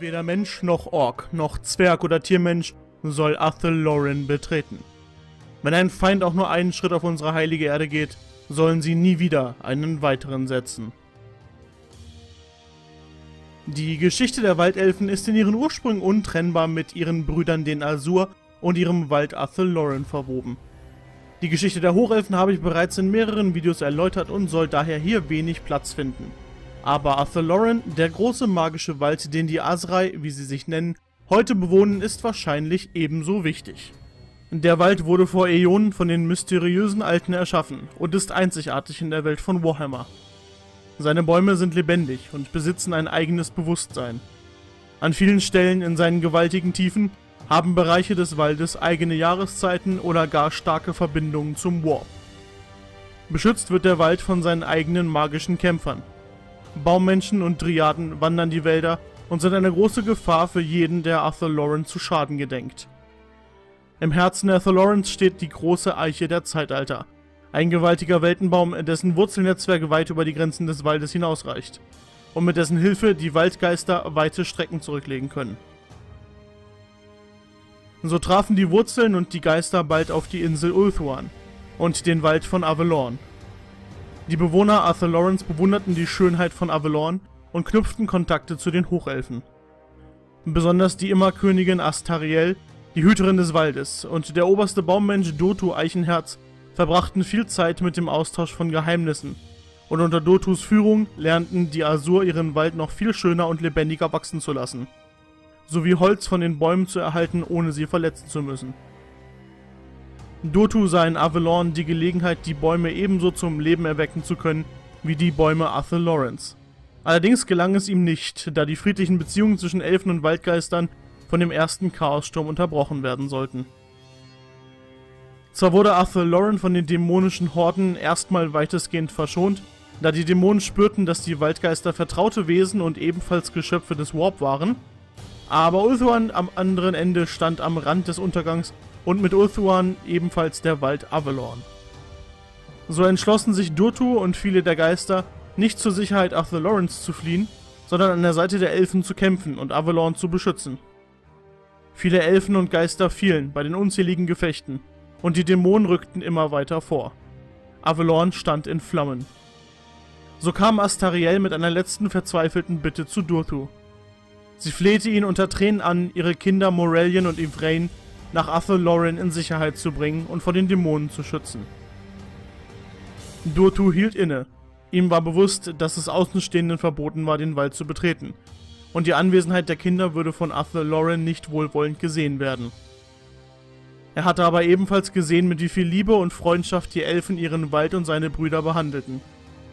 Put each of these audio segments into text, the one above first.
Weder Mensch noch Ork, noch Zwerg oder Tiermensch soll Athel Loren betreten. Wenn ein Feind auch nur einen Schritt auf unsere heilige Erde geht, sollen sie nie wieder einen weiteren setzen. Die Geschichte der Waldelfen ist in ihren Ursprüngen untrennbar mit ihren Brüdern den Asur und ihrem Wald Athel Loren verwoben. Die Geschichte der Hochelfen habe ich bereits in mehreren Videos erläutert und soll daher hier wenig Platz finden. Aber Athel Loren, der große magische Wald, den die Asrai, wie sie sich nennen, heute bewohnen, ist wahrscheinlich ebenso wichtig. Der Wald wurde vor Äonen von den mysteriösen Alten erschaffen und ist einzigartig in der Welt von Warhammer. Seine Bäume sind lebendig und besitzen ein eigenes Bewusstsein. An vielen Stellen in seinen gewaltigen Tiefen haben Bereiche des Waldes eigene Jahreszeiten oder gar starke Verbindungen zum Warp. Beschützt wird der Wald von seinen eigenen magischen Kämpfern. Baummenschen und Dryaden wandern die Wälder und sind eine große Gefahr für jeden, der Athel Loren zu schaden gedenkt. Im Herzen Athel Lorens steht die große Eiche der Zeitalter, ein gewaltiger Weltenbaum, dessen Wurzelnetzwerk weit über die Grenzen des Waldes hinausreicht und mit dessen Hilfe die Waldgeister weite Strecken zurücklegen können. So trafen die Wurzeln und die Geister bald auf die Insel Ulthuan und den Wald von Avelorn. Die Bewohner Athel Lorens bewunderten die Schönheit von Avelorn und knüpften Kontakte zu den Hochelfen. Besonders die Immerkönigin Astarielle, die Hüterin des Waldes, und der oberste Baummensch Dotu Eichenherz verbrachten viel Zeit mit dem Austausch von Geheimnissen, und unter Dotus Führung lernten die Asur ihren Wald noch viel schöner und lebendiger wachsen zu lassen, sowie Holz von den Bäumen zu erhalten, ohne sie verletzen zu müssen. Dotu sah in Avelorn die Gelegenheit, die Bäume ebenso zum Leben erwecken zu können wie die Bäume Athel Lorens. Allerdings gelang es ihm nicht, da die friedlichen Beziehungen zwischen Elfen und Waldgeistern von dem ersten Chaossturm unterbrochen werden sollten. Zwar wurde Athel Loren von den dämonischen Horden erstmal weitestgehend verschont, da die Dämonen spürten, dass die Waldgeister vertraute Wesen und ebenfalls Geschöpfe des Warp waren, aber Ulthuan am anderen Ende stand am Rand des Untergangs und mit Ulthuan ebenfalls der Wald Avelorn. So entschlossen sich Durthu und viele der Geister, nicht zur Sicherheit Athel Lorens zu fliehen, sondern an der Seite der Elfen zu kämpfen und Avelorn zu beschützen. Viele Elfen und Geister fielen bei den unzähligen Gefechten, und die Dämonen rückten immer weiter vor. Avelorn stand in Flammen. So kam Astarielle mit einer letzten verzweifelten Bitte zu Durthu. Sie flehte ihn unter Tränen an, ihre Kinder Morellion und Ivrain nach Athel Loren in Sicherheit zu bringen und vor den Dämonen zu schützen. Durthu hielt inne. Ihm war bewusst, dass es Außenstehenden verboten war, den Wald zu betreten, und die Anwesenheit der Kinder würde von Athel Loren nicht wohlwollend gesehen werden. Er hatte aber ebenfalls gesehen, mit wie viel Liebe und Freundschaft die Elfen ihren Wald und seine Brüder behandelten,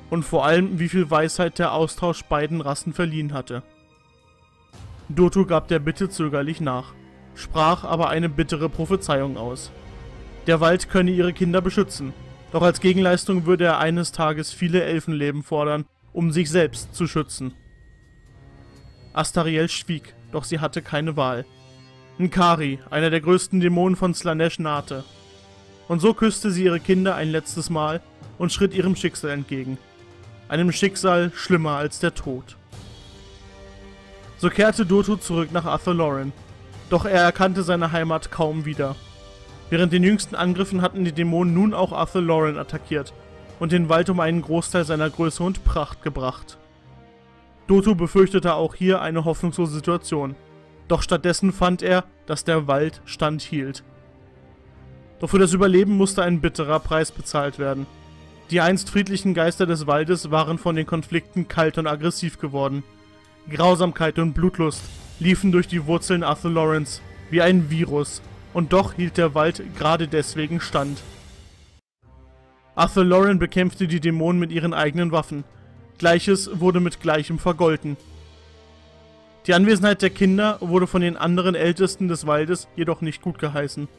und vor allem, wie viel Weisheit der Austausch beiden Rassen verliehen hatte. Durthu gab der Bitte zögerlich nach, sprach aber eine bittere Prophezeiung aus. Der Wald könne ihre Kinder beschützen, doch als Gegenleistung würde er eines Tages viele Elfenleben fordern, um sich selbst zu schützen. Astarielle schwieg, doch sie hatte keine Wahl. Nkari, einer der größten Dämonen von Slanesh, nahte. Und so küsste sie ihre Kinder ein letztes Mal und schritt ihrem Schicksal entgegen. Einem Schicksal schlimmer als der Tod. So kehrte Durthu zurück nach Athel Loren, doch er erkannte seine Heimat kaum wieder. Während den jüngsten Angriffen hatten die Dämonen nun auch Athel Loren attackiert und den Wald um einen Großteil seiner Größe und Pracht gebracht. Durthu befürchtete auch hier eine hoffnungslose Situation, doch stattdessen fand er, dass der Wald standhielt. Doch für das Überleben musste ein bitterer Preis bezahlt werden. Die einst friedlichen Geister des Waldes waren von den Konflikten kalt und aggressiv geworden. Grausamkeit und Blutlust liefen durch die Wurzeln Athel Lorens wie ein Virus, und doch hielt der Wald gerade deswegen stand. Athel Loren bekämpfte die Dämonen mit ihren eigenen Waffen. Gleiches wurde mit Gleichem vergolten. Die Anwesenheit der Kinder wurde von den anderen Ältesten des Waldes jedoch nicht gutgeheißen.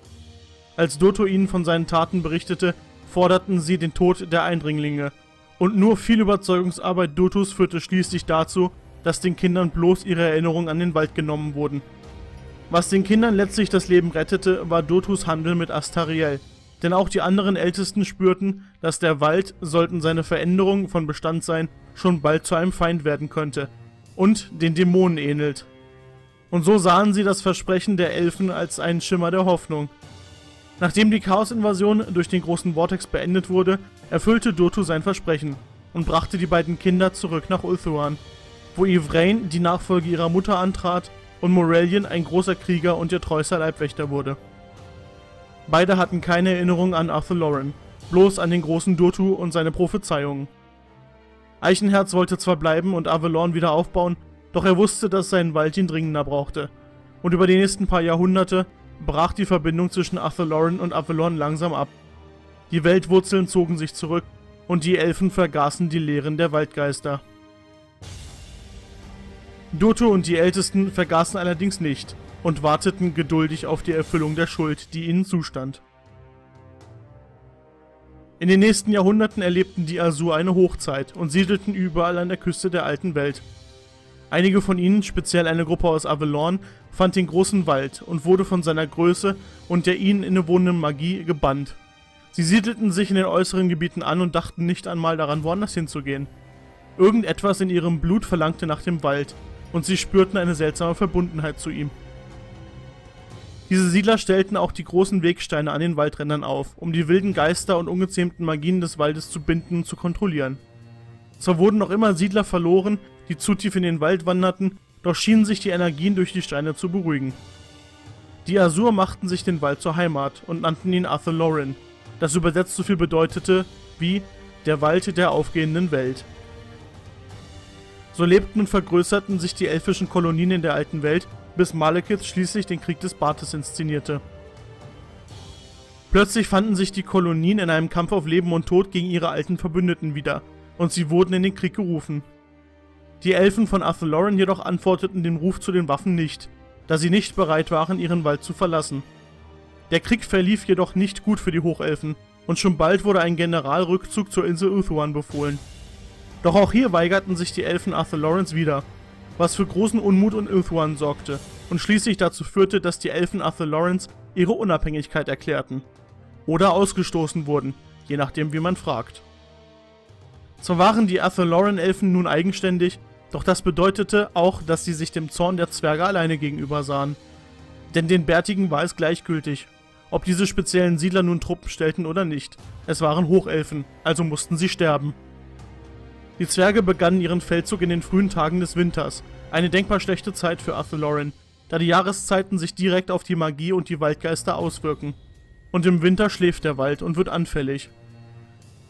Als Durthu ihnen von seinen Taten berichtete, forderten sie den Tod der Eindringlinge, und nur viel Überzeugungsarbeit Durthus führte schließlich dazu, dass den Kindern bloß ihre Erinnerung an den Wald genommen wurden. Was den Kindern letztlich das Leben rettete, war Durthus Handel mit Astarielle, denn auch die anderen Ältesten spürten, dass der Wald, sollten seine Veränderungen von Bestand sein, schon bald zu einem Feind werden könnte und den Dämonen ähnelt. Und so sahen sie das Versprechen der Elfen als einen Schimmer der Hoffnung. Nachdem die Chaos-Invasion durch den großen Vortex beendet wurde, erfüllte Durthu sein Versprechen und brachte die beiden Kinder zurück nach Ulthuan, wo Ivraine die Nachfolge ihrer Mutter antrat und Morellion ein großer Krieger und ihr treuster Leibwächter wurde. Beide hatten keine Erinnerung an Athel Loren, bloß an den großen Durthu und seine Prophezeiungen. Eichenherz wollte zwar bleiben und Avelorn wieder aufbauen, doch er wusste, dass sein Wald ihn dringender brauchte, und über die nächsten paar Jahrhunderte brach die Verbindung zwischen Athel Loren und Avelorn langsam ab. Die Weltwurzeln zogen sich zurück und die Elfen vergaßen die Lehren der Waldgeister. Durthu und die Ältesten vergaßen allerdings nicht und warteten geduldig auf die Erfüllung der Schuld, die ihnen zustand. In den nächsten Jahrhunderten erlebten die Asur eine Hochzeit und siedelten überall an der Küste der alten Welt. Einige von ihnen, speziell eine Gruppe aus Avelorn, fand den großen Wald und wurde von seiner Größe und der ihnen innewohnenden Magie gebannt. Sie siedelten sich in den äußeren Gebieten an und dachten nicht einmal daran, woanders hinzugehen. Irgendetwas in ihrem Blut verlangte nach dem Wald, und sie spürten eine seltsame Verbundenheit zu ihm. Diese Siedler stellten auch die großen Wegsteine an den Waldrändern auf, um die wilden Geister und ungezähmten Magien des Waldes zu binden und zu kontrollieren. Zwar wurden noch immer Siedler verloren, die zu tief in den Wald wanderten, doch schienen sich die Energien durch die Steine zu beruhigen. Die Asur machten sich den Wald zur Heimat und nannten ihn Athel Loren, das übersetzt so viel bedeutete wie der Wald der aufgehenden Welt. So lebten und vergrößerten sich die elfischen Kolonien in der alten Welt, bis Malekith schließlich den Krieg des Bartes inszenierte. Plötzlich fanden sich die Kolonien in einem Kampf auf Leben und Tod gegen ihre alten Verbündeten wieder, und sie wurden in den Krieg gerufen. Die Elfen von Athel Loren jedoch antworteten dem Ruf zu den Waffen nicht, da sie nicht bereit waren, ihren Wald zu verlassen. Der Krieg verlief jedoch nicht gut für die Hochelfen, und schon bald wurde ein Generalrückzug zur Insel Ulthuan befohlen. Doch auch hier weigerten sich die Elfen Athel Lorens wieder, was für großen Unmut in Ulthuan sorgte und schließlich dazu führte, dass die Elfen Athel Lorens ihre Unabhängigkeit erklärten. Oder ausgestoßen wurden, je nachdem wie man fragt. Zwar waren die Athel Loren Elfen nun eigenständig, doch das bedeutete auch, dass sie sich dem Zorn der Zwerge alleine gegenüber sahen. Denn den Bärtigen war es gleichgültig, ob diese speziellen Siedler nun Truppen stellten oder nicht. Es waren Hochelfen, also mussten sie sterben. Die Zwerge begannen ihren Feldzug in den frühen Tagen des Winters, eine denkbar schlechte Zeit für Athel Loren, da die Jahreszeiten sich direkt auf die Magie und die Waldgeister auswirken. Und im Winter schläft der Wald und wird anfällig.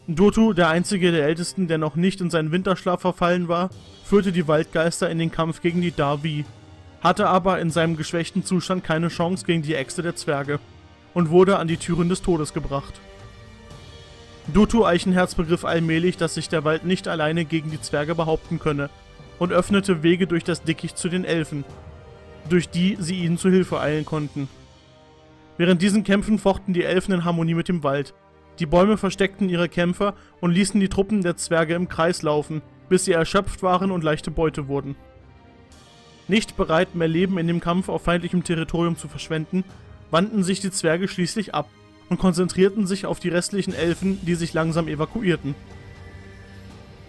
Durthu, der einzige der Ältesten, der noch nicht in seinen Winterschlaf verfallen war, führte die Waldgeister in den Kampf gegen die Darvi, hatte aber in seinem geschwächten Zustand keine Chance gegen die Äxte der Zwerge und wurde an die Türen des Todes gebracht. Dotu Eichenherz begriff allmählich, dass sich der Wald nicht alleine gegen die Zwerge behaupten könne und öffnete Wege durch das Dickicht zu den Elfen, durch die sie ihnen zu Hilfe eilen konnten. Während diesen Kämpfen fochten die Elfen in Harmonie mit dem Wald. Die Bäume versteckten ihre Kämpfer und ließen die Truppen der Zwerge im Kreis laufen, bis sie erschöpft waren und leichte Beute wurden. Nicht bereit, mehr Leben in dem Kampf auf feindlichem Territorium zu verschwenden, wandten sich die Zwerge schließlich ab und konzentrierten sich auf die restlichen Elfen, die sich langsam evakuierten.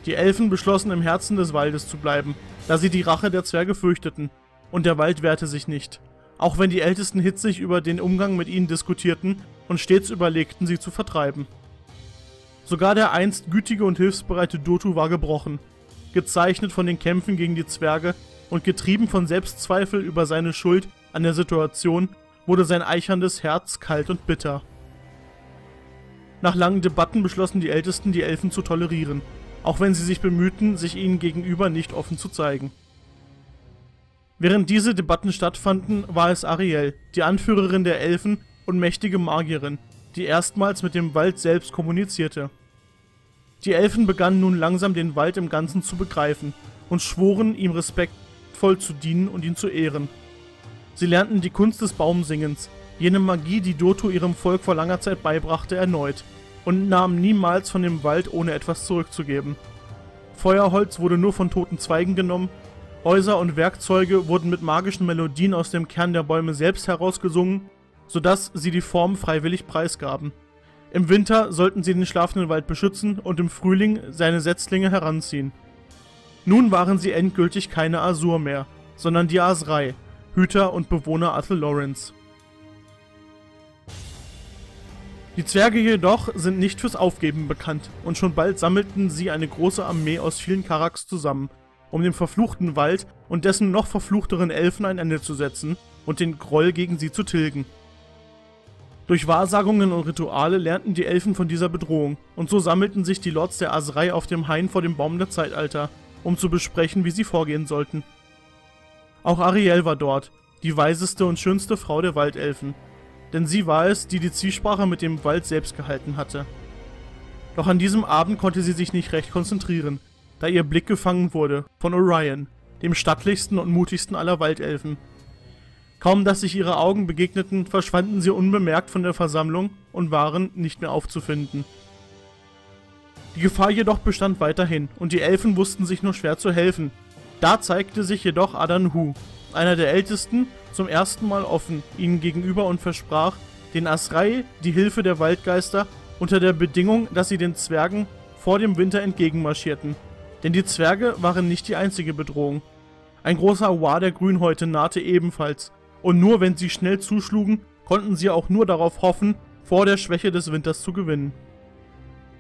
Die Elfen beschlossen, im Herzen des Waldes zu bleiben, da sie die Rache der Zwerge fürchteten, und der Wald wehrte sich nicht, auch wenn die Ältesten hitzig über den Umgang mit ihnen diskutierten und stets überlegten, sie zu vertreiben. Sogar der einst gütige und hilfsbereite Durthu war gebrochen, gezeichnet von den Kämpfen gegen die Zwerge und getrieben von Selbstzweifel über seine Schuld an der Situation, wurde sein eicherndes Herz kalt und bitter. Nach langen Debatten beschlossen die Ältesten, die Elfen zu tolerieren, auch wenn sie sich bemühten, sich ihnen gegenüber nicht offen zu zeigen. Während diese Debatten stattfanden, war es Ariel, die Anführerin der Elfen und mächtige Magierin, die erstmals mit dem Wald selbst kommunizierte. Die Elfen begannen nun langsam den Wald im Ganzen zu begreifen und schworen, ihm respektvoll zu dienen und ihn zu ehren. Sie lernten die Kunst des Baumsingens, jene Magie, die Durthu ihrem Volk vor langer Zeit beibrachte, erneut und nahm niemals von dem Wald, ohne etwas zurückzugeben. Feuerholz wurde nur von toten Zweigen genommen, Häuser und Werkzeuge wurden mit magischen Melodien aus dem Kern der Bäume selbst herausgesungen, sodass sie die Form freiwillig preisgaben. Im Winter sollten sie den schlafenden Wald beschützen und im Frühling seine Setzlinge heranziehen. Nun waren sie endgültig keine Asur mehr, sondern die Asrai, Hüter und Bewohner Athel Lorens. Die Zwerge jedoch sind nicht fürs Aufgeben bekannt, und schon bald sammelten sie eine große Armee aus vielen Karaks zusammen, um dem verfluchten Wald und dessen noch verfluchteren Elfen ein Ende zu setzen und den Groll gegen sie zu tilgen. Durch Wahrsagungen und Rituale lernten die Elfen von dieser Bedrohung, und so sammelten sich die Lords der Asrai auf dem Hain vor dem Baum der Zeitalter, um zu besprechen, wie sie vorgehen sollten. Auch Ariel war dort, die weiseste und schönste Frau der Waldelfen, denn sie war es, die die Zwiesprache mit dem Wald selbst gehalten hatte. Doch an diesem Abend konnte sie sich nicht recht konzentrieren, da ihr Blick gefangen wurde von Orion, dem stattlichsten und mutigsten aller Waldelfen. Kaum dass sich ihre Augen begegneten, verschwanden sie unbemerkt von der Versammlung und waren nicht mehr aufzufinden. Die Gefahr jedoch bestand weiterhin, und die Elfen wussten sich nur schwer zu helfen. Da zeigte sich jedoch Adanhu, einer der Ältesten, zum ersten Mal offen ihnen gegenüber und versprach den Asrai die Hilfe der Waldgeister unter der Bedingung, dass sie den Zwergen vor dem Winter entgegenmarschierten. Denn die Zwerge waren nicht die einzige Bedrohung. Ein großer Wal der Grünhäute nahte ebenfalls, und nur wenn sie schnell zuschlugen, konnten sie auch nur darauf hoffen, vor der Schwäche des Winters zu gewinnen.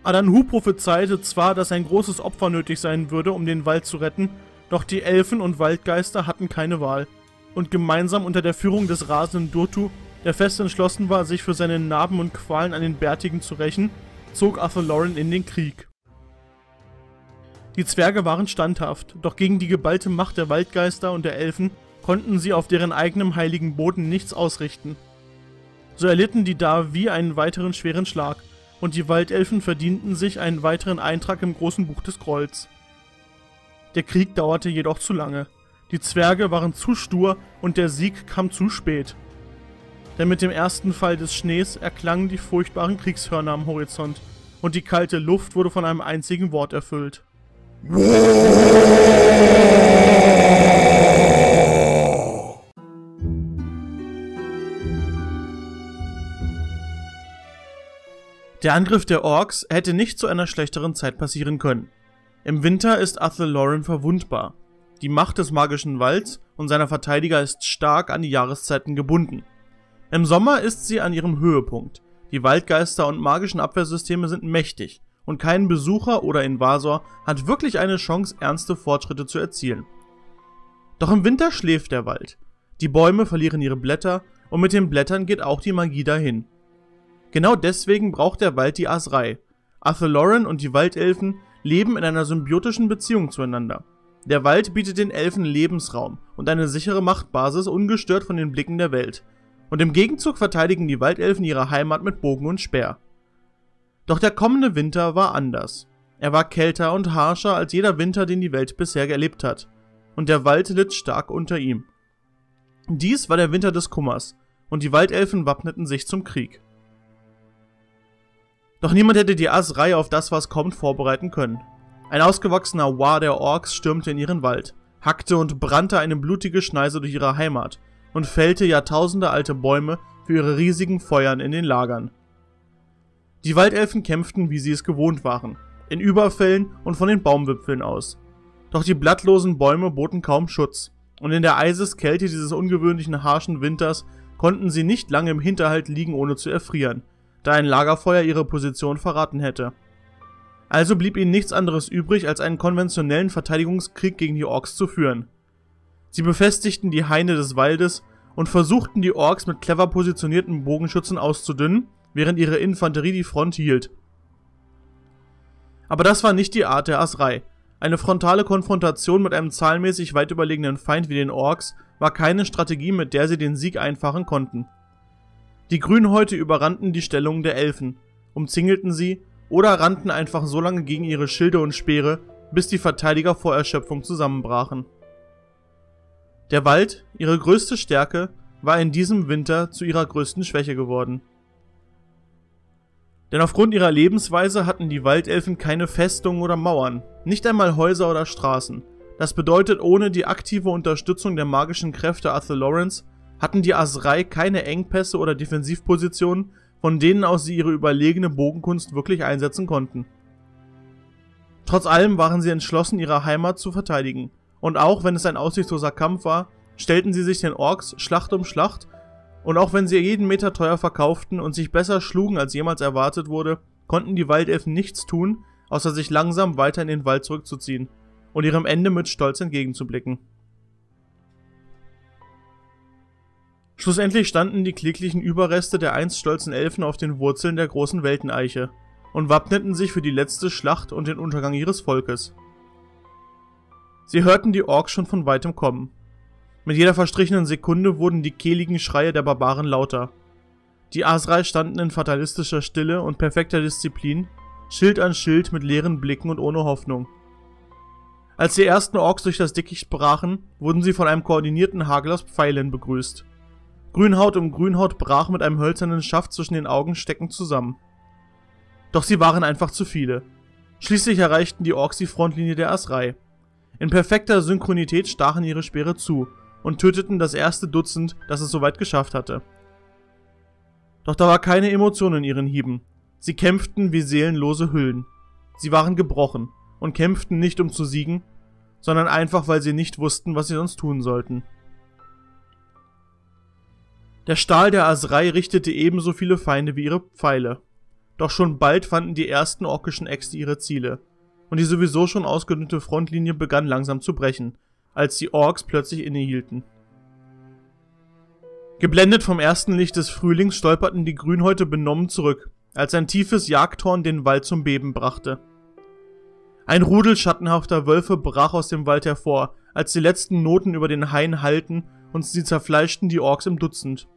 Adanhu prophezeite zwar, dass ein großes Opfer nötig sein würde, um den Wald zu retten, doch die Elfen und Waldgeister hatten keine Wahl, und gemeinsam unter der Führung des rasenden Durthu, der fest entschlossen war, sich für seine Narben und Qualen an den Bärtigen zu rächen, zog Athel Loren in den Krieg. Die Zwerge waren standhaft, doch gegen die geballte Macht der Waldgeister und der Elfen konnten sie auf deren eigenem heiligen Boden nichts ausrichten. So erlitten die Davi einen weiteren schweren Schlag, und die Waldelfen verdienten sich einen weiteren Eintrag im großen Buch des Grolls. Der Krieg dauerte jedoch zu lange, die Zwerge waren zu stur und der Sieg kam zu spät. Denn mit dem ersten Fall des Schnees erklangen die furchtbaren Kriegshörner am Horizont, und die kalte Luft wurde von einem einzigen Wort erfüllt. Der Angriff der Orks hätte nicht zu einer schlechteren Zeit passieren können. Im Winter ist Athel Loren verwundbar. Die Macht des magischen Walds und seiner Verteidiger ist stark an die Jahreszeiten gebunden. Im Sommer ist sie an ihrem Höhepunkt. Die Waldgeister und magischen Abwehrsysteme sind mächtig, und kein Besucher oder Invasor hat wirklich eine Chance, ernste Fortschritte zu erzielen. Doch im Winter schläft der Wald. Die Bäume verlieren ihre Blätter, und mit den Blättern geht auch die Magie dahin. Genau deswegen braucht der Wald die Asrai. Athel Loren und die Waldelfen leben in einer symbiotischen Beziehung zueinander. Der Wald bietet den Elfen Lebensraum und eine sichere Machtbasis, ungestört von den Blicken der Welt. Und im Gegenzug verteidigen die Waldelfen ihre Heimat mit Bogen und Speer. Doch der kommende Winter war anders. Er war kälter und harscher als jeder Winter, den die Welt bisher erlebt hat, und der Wald litt stark unter ihm. Dies war der Winter des Kummers, und die Waldelfen wappneten sich zum Krieg. Doch niemand hätte die Asrai auf das, was kommt, vorbereiten können. Ein ausgewachsener War der Orks stürmte in ihren Wald, hackte und brannte eine blutige Schneise durch ihre Heimat und fällte Jahrtausende alte Bäume für ihre riesigen Feuern in den Lagern. Die Waldelfen kämpften, wie sie es gewohnt waren, in Überfällen und von den Baumwipfeln aus. Doch die blattlosen Bäume boten kaum Schutz, und in der Eiseskälte dieses ungewöhnlichen harschen Winters konnten sie nicht lange im Hinterhalt liegen, ohne zu erfrieren, da ein Lagerfeuer ihre Position verraten hätte. Also blieb ihnen nichts anderes übrig, als einen konventionellen Verteidigungskrieg gegen die Orks zu führen. Sie befestigten die Haine des Waldes und versuchten, die Orks mit clever positionierten Bogenschützen auszudünnen, während ihre Infanterie die Front hielt. Aber das war nicht die Art der Asrai. Eine frontale Konfrontation mit einem zahlenmäßig weit überlegenen Feind wie den Orks war keine Strategie, mit der sie den Sieg einfahren konnten. Die Grünhäute überrannten die Stellungen der Elfen, umzingelten sie oder rannten einfach so lange gegen ihre Schilde und Speere, bis die Verteidiger vor Erschöpfung zusammenbrachen. Der Wald, ihre größte Stärke, war in diesem Winter zu ihrer größten Schwäche geworden. Denn aufgrund ihrer Lebensweise hatten die Waldelfen keine Festungen oder Mauern, nicht einmal Häuser oder Straßen. Das bedeutet, ohne die aktive Unterstützung der magischen Kräfte Athel Lorens hatten die Asrai keine Engpässe oder Defensivpositionen, von denen aus sie ihre überlegene Bogenkunst wirklich einsetzen konnten. Trotz allem waren sie entschlossen, ihre Heimat zu verteidigen, und auch wenn es ein aussichtsloser Kampf war, stellten sie sich den Orks Schlacht um Schlacht, und auch wenn sie jeden Meter teuer verkauften und sich besser schlugen, als jemals erwartet wurde, konnten die Waldelfen nichts tun, außer sich langsam weiter in den Wald zurückzuziehen und ihrem Ende mit Stolz entgegenzublicken. Schlussendlich standen die kläglichen Überreste der einst stolzen Elfen auf den Wurzeln der großen Welteneiche und wappneten sich für die letzte Schlacht und den Untergang ihres Volkes. Sie hörten die Orks schon von weitem kommen. Mit jeder verstrichenen Sekunde wurden die kehligen Schreie der Barbaren lauter. Die Asrai standen in fatalistischer Stille und perfekter Disziplin, Schild an Schild mit leeren Blicken und ohne Hoffnung. Als die ersten Orks durch das Dickicht brachen, wurden sie von einem koordinierten Hagel aus Pfeilen begrüßt. Grünhaut um Grünhaut brach mit einem hölzernen Schaft zwischen den Augen steckend zusammen. Doch sie waren einfach zu viele. Schließlich erreichten die Orks die Frontlinie der Asrai. In perfekter Synchronität stachen ihre Speere zu und töteten das erste Dutzend, das es soweit geschafft hatte. Doch da war keine Emotion in ihren Hieben. Sie kämpften wie seelenlose Hüllen. Sie waren gebrochen und kämpften nicht, um zu siegen, sondern einfach, weil sie nicht wussten, was sie sonst tun sollten. Der Stahl der Asrai richtete ebenso viele Feinde wie ihre Pfeile. Doch schon bald fanden die ersten orkischen Äxte ihre Ziele, und die sowieso schon ausgedünnte Frontlinie begann langsam zu brechen, als die Orks plötzlich innehielten. Geblendet vom ersten Licht des Frühlings stolperten die Grünhäute benommen zurück, als ein tiefes Jagdhorn den Wald zum Beben brachte. Ein Rudel schattenhafter Wölfe brach aus dem Wald hervor, als die letzten Noten über den Hain hallten, und sie zerfleischten die Orks im Dutzend.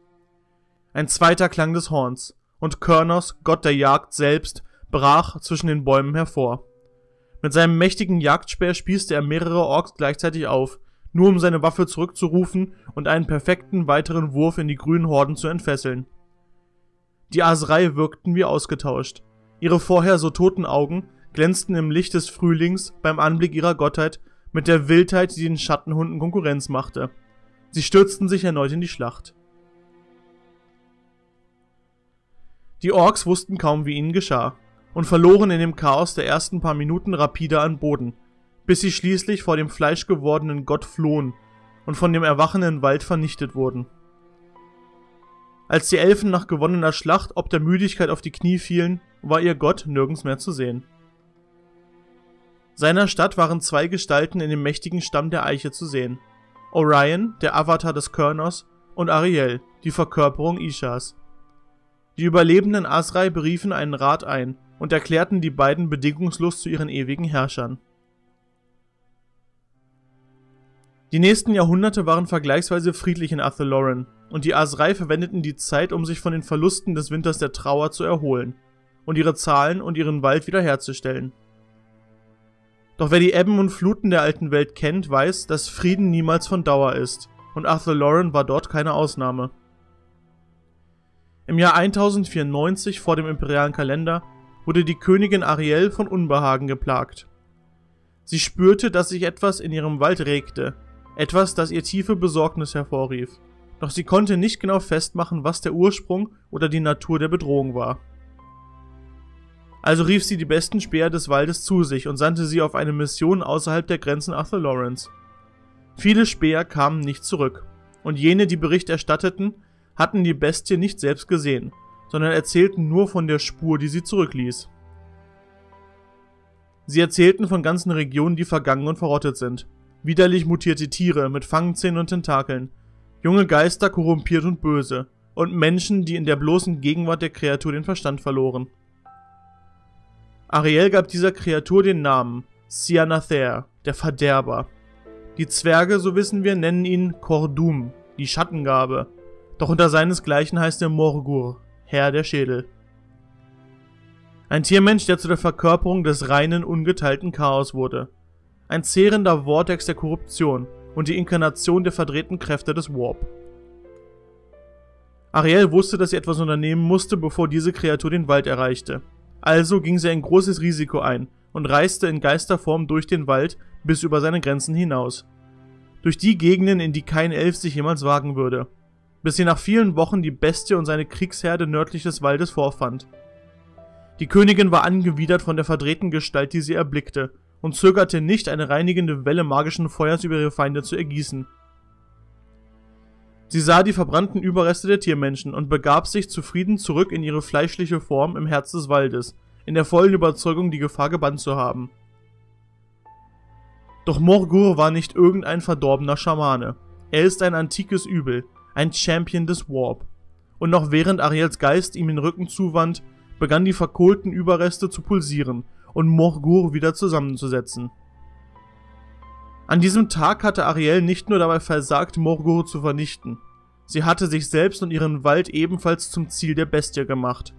Ein zweiter Klang des Horns, und Kurnous, Gott der Jagd selbst, brach zwischen den Bäumen hervor. Mit seinem mächtigen Jagdspeer spießte er mehrere Orks gleichzeitig auf, nur um seine Waffe zurückzurufen und einen perfekten weiteren Wurf in die grünen Horden zu entfesseln. Die Asrai wirkten wie ausgetauscht. Ihre vorher so toten Augen glänzten im Licht des Frühlings beim Anblick ihrer Gottheit mit der Wildheit, die den Schattenhunden Konkurrenz machte. Sie stürzten sich erneut in die Schlacht. Die Orks wussten kaum, wie ihnen geschah, und verloren in dem Chaos der ersten paar Minuten rapide an Boden, bis sie schließlich vor dem fleischgewordenen Gott flohen und von dem erwachenden Wald vernichtet wurden. Als die Elfen nach gewonnener Schlacht ob der Müdigkeit auf die Knie fielen, war ihr Gott nirgends mehr zu sehen. Seiner Stadt waren zwei Gestalten in dem mächtigen Stamm der Eiche zu sehen: Orion, der Avatar des Kurnous, und Ariel, die Verkörperung Ishas. Die überlebenden Asrai beriefen einen Rat ein und erklärten die beiden bedingungslos zu ihren ewigen Herrschern. Die nächsten Jahrhunderte waren vergleichsweise friedlich in Athel Loren, und die Asrai verwendeten die Zeit, um sich von den Verlusten des Winters der Trauer zu erholen und ihre Zahlen und ihren Wald wiederherzustellen. Doch wer die Ebben und Fluten der alten Welt kennt, weiß, dass Frieden niemals von Dauer ist, und Athel Loren war dort keine Ausnahme. Im Jahr 1094 vor dem imperialen Kalender wurde die Königin Ariel von Unbehagen geplagt. Sie spürte, dass sich etwas in ihrem Wald regte, etwas, das ihr tiefe Besorgnis hervorrief, doch sie konnte nicht genau festmachen, was der Ursprung oder die Natur der Bedrohung war. Also rief sie die besten Späher des Waldes zu sich und sandte sie auf eine Mission außerhalb der Grenzen Athel Lorens. Viele Späher kamen nicht zurück, und jene, die Bericht erstatteten, hatten die Bestie nicht selbst gesehen, sondern erzählten nur von der Spur, die sie zurückließ. Sie erzählten von ganzen Regionen, die vergangen und verrottet sind. Widerlich mutierte Tiere mit Fangzähnen und Tentakeln, junge Geister korrumpiert und böse, und Menschen, die in der bloßen Gegenwart der Kreatur den Verstand verloren. Ariel gab dieser Kreatur den Namen Sianathaer, der Verderber. Die Zwerge, so wissen wir, nennen ihn Kordum, die Schattengabe. Doch unter seinesgleichen heißt er Morghur, Herr der Schädel. Ein Tiermensch, der zu der Verkörperung des reinen, ungeteilten Chaos wurde. Ein zehrender Vortex der Korruption und die Inkarnation der verdrehten Kräfte des Warp. Ariel wusste, dass sie etwas unternehmen musste, bevor diese Kreatur den Wald erreichte. Also ging sie ein großes Risiko ein und reiste in Geisterform durch den Wald bis über seine Grenzen hinaus. Durch die Gegenden, in die kein Elf sich jemals wagen würde. Bis sie nach vielen Wochen die Bestie und seine Kriegsherde nördlich des Waldes vorfand. Die Königin war angewidert von der verdrehten Gestalt, die sie erblickte, und zögerte nicht, eine reinigende Welle magischen Feuers über ihre Feinde zu ergießen. Sie sah die verbrannten Überreste der Tiermenschen und begab sich zufrieden zurück in ihre fleischliche Form im Herz des Waldes, in der vollen Überzeugung, die Gefahr gebannt zu haben. Doch Morghur war nicht irgendein verdorbener Schamane. Er ist ein antikes Übel, ein Champion des Warp. Und noch während Ariels Geist ihm den Rücken zuwand, begannen die verkohlten Überreste zu pulsieren und Morghur wieder zusammenzusetzen. An diesem Tag hatte Ariel nicht nur dabei versagt, Morghur zu vernichten. Sie hatte sich selbst und ihren Wald ebenfalls zum Ziel der Bestie gemacht.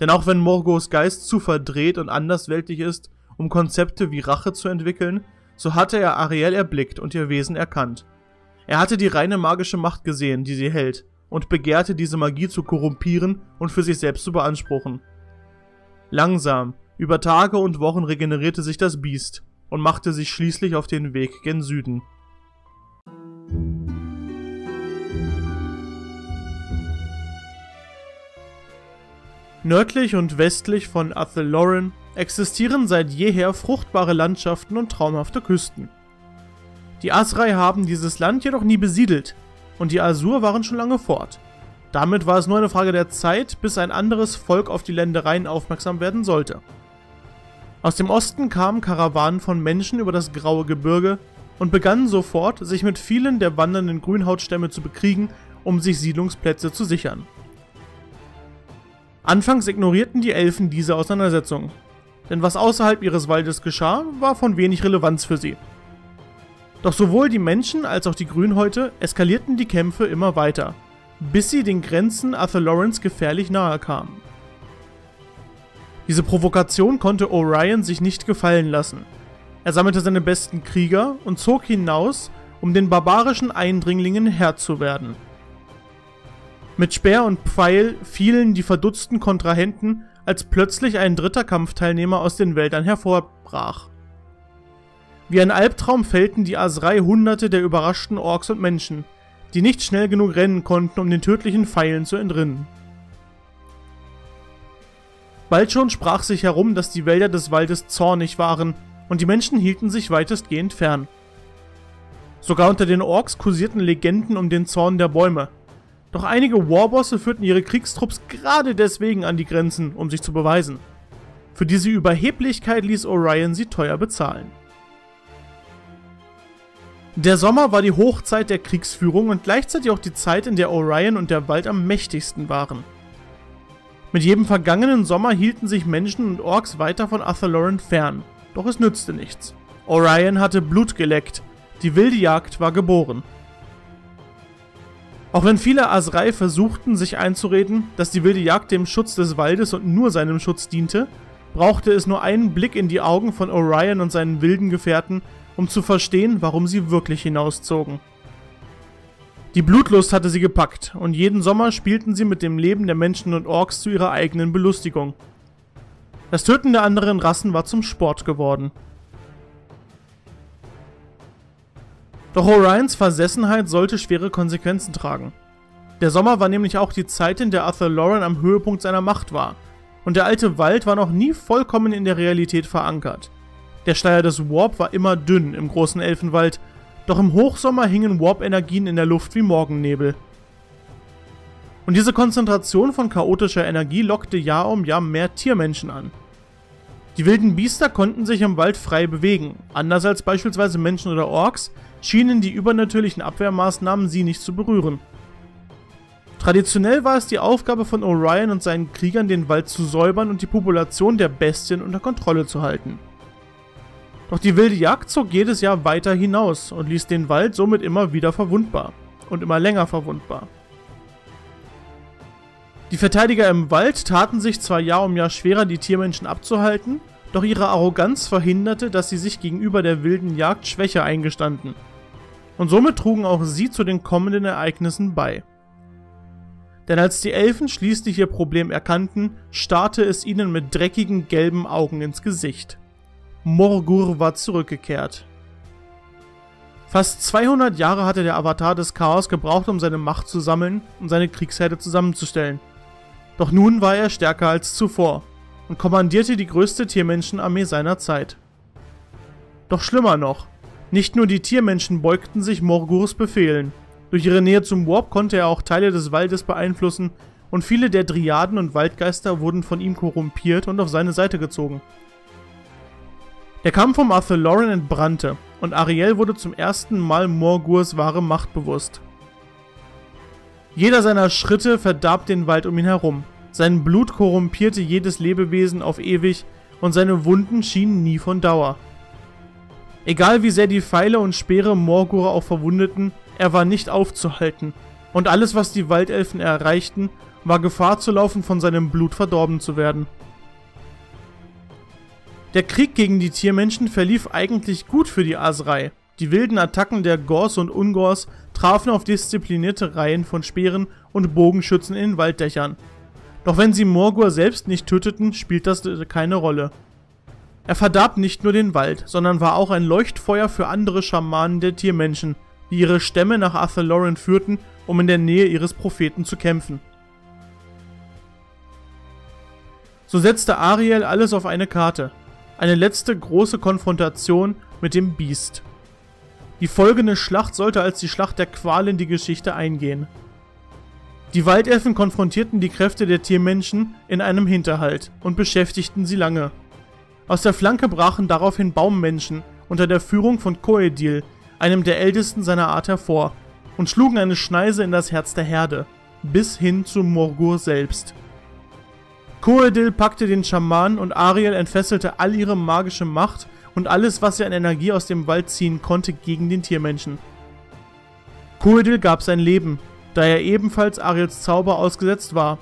Denn auch wenn Morghurs Geist zu verdreht und andersweltlich ist, um Konzepte wie Rache zu entwickeln, so hatte er Ariel erblickt und ihr Wesen erkannt. Er hatte die reine magische Macht gesehen, die sie hält, und begehrte, diese Magie zu korrumpieren und für sich selbst zu beanspruchen. Langsam, über Tage und Wochen regenerierte sich das Biest und machte sich schließlich auf den Weg gen Süden. Nördlich und westlich von Athel Loren existieren seit jeher fruchtbare Landschaften und traumhafte Küsten. Die Asrai haben dieses Land jedoch nie besiedelt, und die Asur waren schon lange fort. Damit war es nur eine Frage der Zeit, bis ein anderes Volk auf die Ländereien aufmerksam werden sollte. Aus dem Osten kamen Karawanen von Menschen über das graue Gebirge und begannen sofort, sich mit vielen der wandernden Grünhautstämme zu bekriegen, um sich Siedlungsplätze zu sichern. Anfangs ignorierten die Elfen diese Auseinandersetzung, denn was außerhalb ihres Waldes geschah, war von wenig Relevanz für sie. Doch sowohl die Menschen als auch die Grünhäute eskalierten die Kämpfe immer weiter, bis sie den Grenzen Athel Lorens gefährlich nahe kamen. Diese Provokation konnte Orion sich nicht gefallen lassen. Er sammelte seine besten Krieger und zog hinaus, um den barbarischen Eindringlingen Herr zu werden. Mit Speer und Pfeil fielen die verdutzten Kontrahenten, als plötzlich ein dritter Kampfteilnehmer aus den Wäldern hervorbrach. Wie ein Albtraum fällten die Asrai hunderte der überraschten Orks und Menschen, die nicht schnell genug rennen konnten, um den tödlichen Pfeilen zu entrinnen. Bald schon sprach sich herum, dass die Wälder des Waldes zornig waren, und die Menschen hielten sich weitestgehend fern. Sogar unter den Orks kursierten Legenden um den Zorn der Bäume, doch einige Warbosse führten ihre Kriegstrupps gerade deswegen an die Grenzen, um sich zu beweisen. Für diese Überheblichkeit ließ Orion sie teuer bezahlen. Der Sommer war die Hochzeit der Kriegsführung und gleichzeitig auch die Zeit, in der Orion und der Wald am mächtigsten waren. Mit jedem vergangenen Sommer hielten sich Menschen und Orks weiter von Athel Loren fern, doch es nützte nichts. Orion hatte Blut geleckt, die wilde Jagd war geboren. Auch wenn viele Asrai versuchten, sich einzureden, dass die wilde Jagd dem Schutz des Waldes und nur seinem Schutz diente, brauchte es nur einen Blick in die Augen von Orion und seinen wilden Gefährten, um zu verstehen, warum sie wirklich hinauszogen. Die Blutlust hatte sie gepackt, und jeden Sommer spielten sie mit dem Leben der Menschen und Orks zu ihrer eigenen Belustigung. Das Töten der anderen Rassen war zum Sport geworden. Doch Orions Versessenheit sollte schwere Konsequenzen tragen. Der Sommer war nämlich auch die Zeit, in der Athel Loren am Höhepunkt seiner Macht war, und der alte Wald war noch nie vollkommen in der Realität verankert. Der Schleier des Warp war immer dünn im großen Elfenwald, doch im Hochsommer hingen Warp-Energien in der Luft wie Morgennebel. Und diese Konzentration von chaotischer Energie lockte Jahr um Jahr mehr Tiermenschen an. Die wilden Biester konnten sich im Wald frei bewegen, anders als beispielsweise Menschen oder Orks schienen die übernatürlichen Abwehrmaßnahmen sie nicht zu berühren. Traditionell war es die Aufgabe von Orion und seinen Kriegern, den Wald zu säubern und die Population der Bestien unter Kontrolle zu halten. Doch die wilde Jagd zog jedes Jahr weiter hinaus und ließ den Wald somit immer wieder verwundbar und immer länger verwundbar. Die Verteidiger im Wald taten sich zwar Jahr um Jahr schwerer, die Tiermenschen abzuhalten, doch ihre Arroganz verhinderte, dass sie sich gegenüber der wilden Jagd Schwäche eingestanden. Und somit trugen auch sie zu den kommenden Ereignissen bei. Denn als die Elfen schließlich ihr Problem erkannten, starrte es ihnen mit dreckigen gelben Augen ins Gesicht. Morghur war zurückgekehrt. Fast 200 Jahre hatte der Avatar des Chaos gebraucht, um seine Macht zu sammeln und seine Kriegsherde zusammenzustellen. Doch nun war er stärker als zuvor und kommandierte die größte Tiermenschenarmee seiner Zeit. Doch schlimmer noch, nicht nur die Tiermenschen beugten sich Morghurs Befehlen, Durch ihre Nähe zum Warp konnte er auch Teile des Waldes beeinflussen und viele der Dryaden und Waldgeister wurden von ihm korrumpiert und auf seine Seite gezogen. Der Kampf um Athel Loren entbrannte und Ariel wurde zum ersten Mal Morghurs wahre Macht bewusst. Jeder seiner Schritte verdarb den Wald um ihn herum, sein Blut korrumpierte jedes Lebewesen auf ewig und seine Wunden schienen nie von Dauer. Egal wie sehr die Pfeile und Speere Morghur auch verwundeten, er war nicht aufzuhalten und alles, was die Waldelfen erreichten, war Gefahr zu laufen, von seinem Blut verdorben zu werden. Der Krieg gegen die Tiermenschen verlief eigentlich gut für die Asrai. Die wilden Attacken der Gors und Ungors trafen auf disziplinierte Reihen von Speeren und Bogenschützen in den Walddächern. Doch wenn sie Morghur selbst nicht töteten, spielt das keine Rolle. Er verdarb nicht nur den Wald, sondern war auch ein Leuchtfeuer für andere Schamanen der Tiermenschen, die ihre Stämme nach Athel Loren führten, um in der Nähe ihres Propheten zu kämpfen. So setzte Ariel alles auf eine Karte. Eine letzte große Konfrontation mit dem Biest. Die folgende Schlacht sollte als die Schlacht der Qual in die Geschichte eingehen. Die Waldelfen konfrontierten die Kräfte der Tiermenschen in einem Hinterhalt und beschäftigten sie lange. Aus der Flanke brachen daraufhin Baummenschen unter der Führung von Coeddil, einem der Ältesten seiner Art, hervor und schlugen eine Schneise in das Herz der Herde, bis hin zu Morghur selbst. Coeddil packte den Schamanen und Ariel entfesselte all ihre magische Macht und alles, was er an Energie aus dem Wald ziehen konnte, gegen den Tiermenschen. Coeddil gab sein Leben, da er ebenfalls Ariels Zauber ausgesetzt war.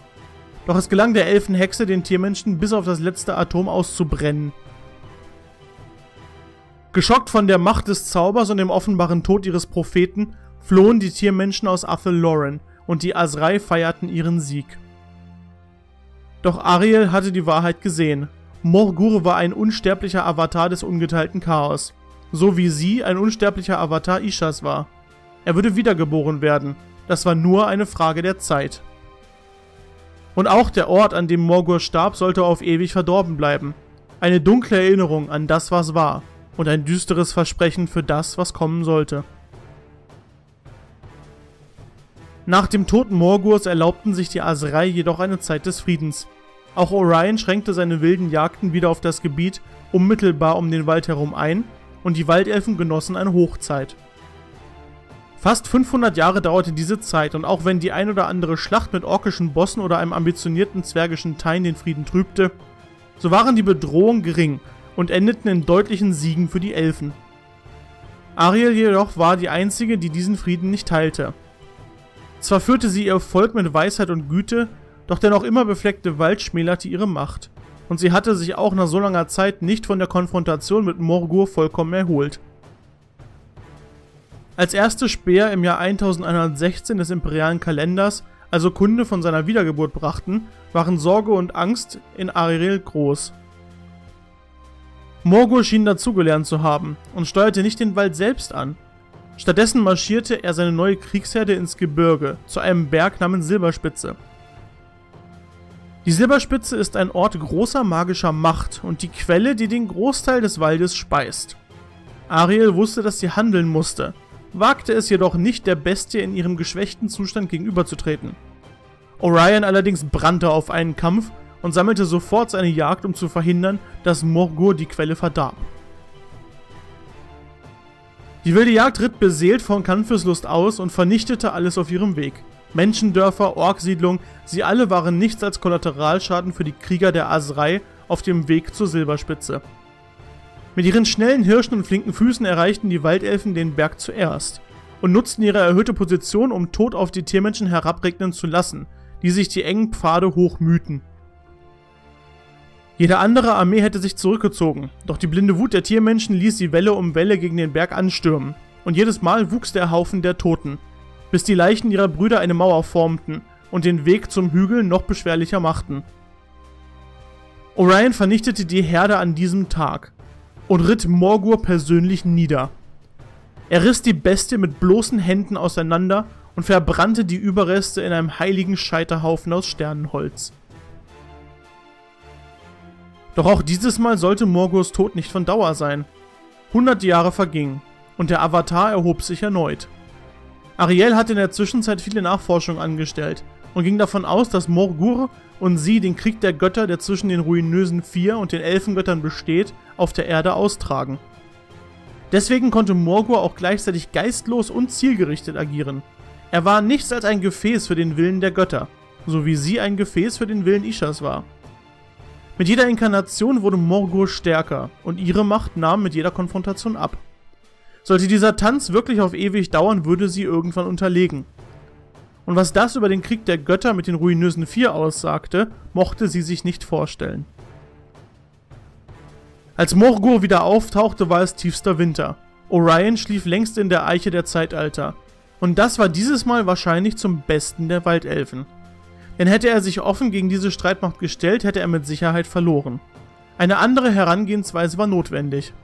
Doch es gelang der Elfenhexe, den Tiermenschen bis auf das letzte Atom auszubrennen. Geschockt von der Macht des Zaubers und dem offenbaren Tod ihres Propheten, flohen die Tiermenschen aus Athel Loren und die Asrai feierten ihren Sieg. Doch Ariel hatte die Wahrheit gesehen. Morghur war ein unsterblicher Avatar des ungeteilten Chaos, so wie sie ein unsterblicher Avatar Ishas war. Er würde wiedergeboren werden, das war nur eine Frage der Zeit. Und auch der Ort, an dem Morghur starb, sollte auf ewig verdorben bleiben. Eine dunkle Erinnerung an das, was war, und ein düsteres Versprechen für das, was kommen sollte. Nach dem Tod Morghurs erlaubten sich die Asrai jedoch eine Zeit des Friedens. Auch Orion schränkte seine wilden Jagden wieder auf das Gebiet unmittelbar um den Wald herum ein und die Waldelfen genossen eine Hochzeit. Fast 500 Jahre dauerte diese Zeit und auch wenn die ein oder andere Schlacht mit orkischen Bossen oder einem ambitionierten zwergischen Tein den Frieden trübte, so waren die Bedrohungen gering und endeten in deutlichen Siegen für die Elfen. Ariel jedoch war die einzige, die diesen Frieden nicht teilte. Zwar führte sie ihr Volk mit Weisheit und Güte, doch der noch immer befleckte Wald schmälerte ihre Macht und sie hatte sich auch nach so langer Zeit nicht von der Konfrontation mit Morghur vollkommen erholt. Als erste Speer im Jahr 1116 des imperialen Kalenders also Kunde von seiner Wiedergeburt brachten, waren Sorge und Angst in Ariel groß. Morghur schien dazugelernt zu haben und steuerte nicht den Wald selbst an. Stattdessen marschierte er seine neue Kriegsherde ins Gebirge, zu einem Berg namens Silberspitze. Die Silberspitze ist ein Ort großer magischer Macht und die Quelle, die den Großteil des Waldes speist. Ariel wusste, dass sie handeln musste, wagte es jedoch nicht, der Bestie in ihrem geschwächten Zustand gegenüberzutreten. Orion allerdings brannte auf einen Kampf und sammelte sofort seine Jagd, um zu verhindern, dass Morghur die Quelle verdarb. Die wilde Jagd ritt beseelt von Kampfeslust aus und vernichtete alles auf ihrem Weg. Menschendörfer, Orksiedlungen, sie alle waren nichts als Kollateralschaden für die Krieger der Asrai auf dem Weg zur Silberspitze. Mit ihren schnellen Hirschen und flinken Füßen erreichten die Waldelfen den Berg zuerst und nutzten ihre erhöhte Position, um Tod auf die Tiermenschen herabregnen zu lassen, die sich die engen Pfade hochmühten. Jede andere Armee hätte sich zurückgezogen, doch die blinde Wut der Tiermenschen ließ sie Welle um Welle gegen den Berg anstürmen und jedes Mal wuchs der Haufen der Toten, bis die Leichen ihrer Brüder eine Mauer formten und den Weg zum Hügel noch beschwerlicher machten. Orion vernichtete die Herde an diesem Tag und ritt Morghur persönlich nieder. Er riss die Bestie mit bloßen Händen auseinander und verbrannte die Überreste in einem heiligen Scheiterhaufen aus Sternenholz. Doch auch dieses Mal sollte Morghurs Tod nicht von Dauer sein. 100 Jahre vergingen und der Avatar erhob sich erneut. Ariel hatte in der Zwischenzeit viele Nachforschungen angestellt und ging davon aus, dass Morghur und sie den Krieg der Götter, der zwischen den ruinösen Vier und den Elfengöttern besteht, auf der Erde austragen. Deswegen konnte Morghur auch gleichzeitig geistlos und zielgerichtet agieren. Er war nichts als ein Gefäß für den Willen der Götter, so wie sie ein Gefäß für den Willen Ishas war. Mit jeder Inkarnation wurde Morghur stärker und ihre Macht nahm mit jeder Konfrontation ab. Sollte dieser Tanz wirklich auf ewig dauern, würde sie irgendwann unterlegen. Und was das über den Krieg der Götter mit den ruinösen Vier aussagte, mochte sie sich nicht vorstellen. Als Morghur wieder auftauchte, war es tiefster Winter. Orion schlief längst in der Eiche der Zeitalter. Und das war dieses Mal wahrscheinlich zum Besten der Waldelfen. Denn hätte er sich offen gegen diese Streitmacht gestellt, hätte er mit Sicherheit verloren. Eine andere Herangehensweise war notwendig.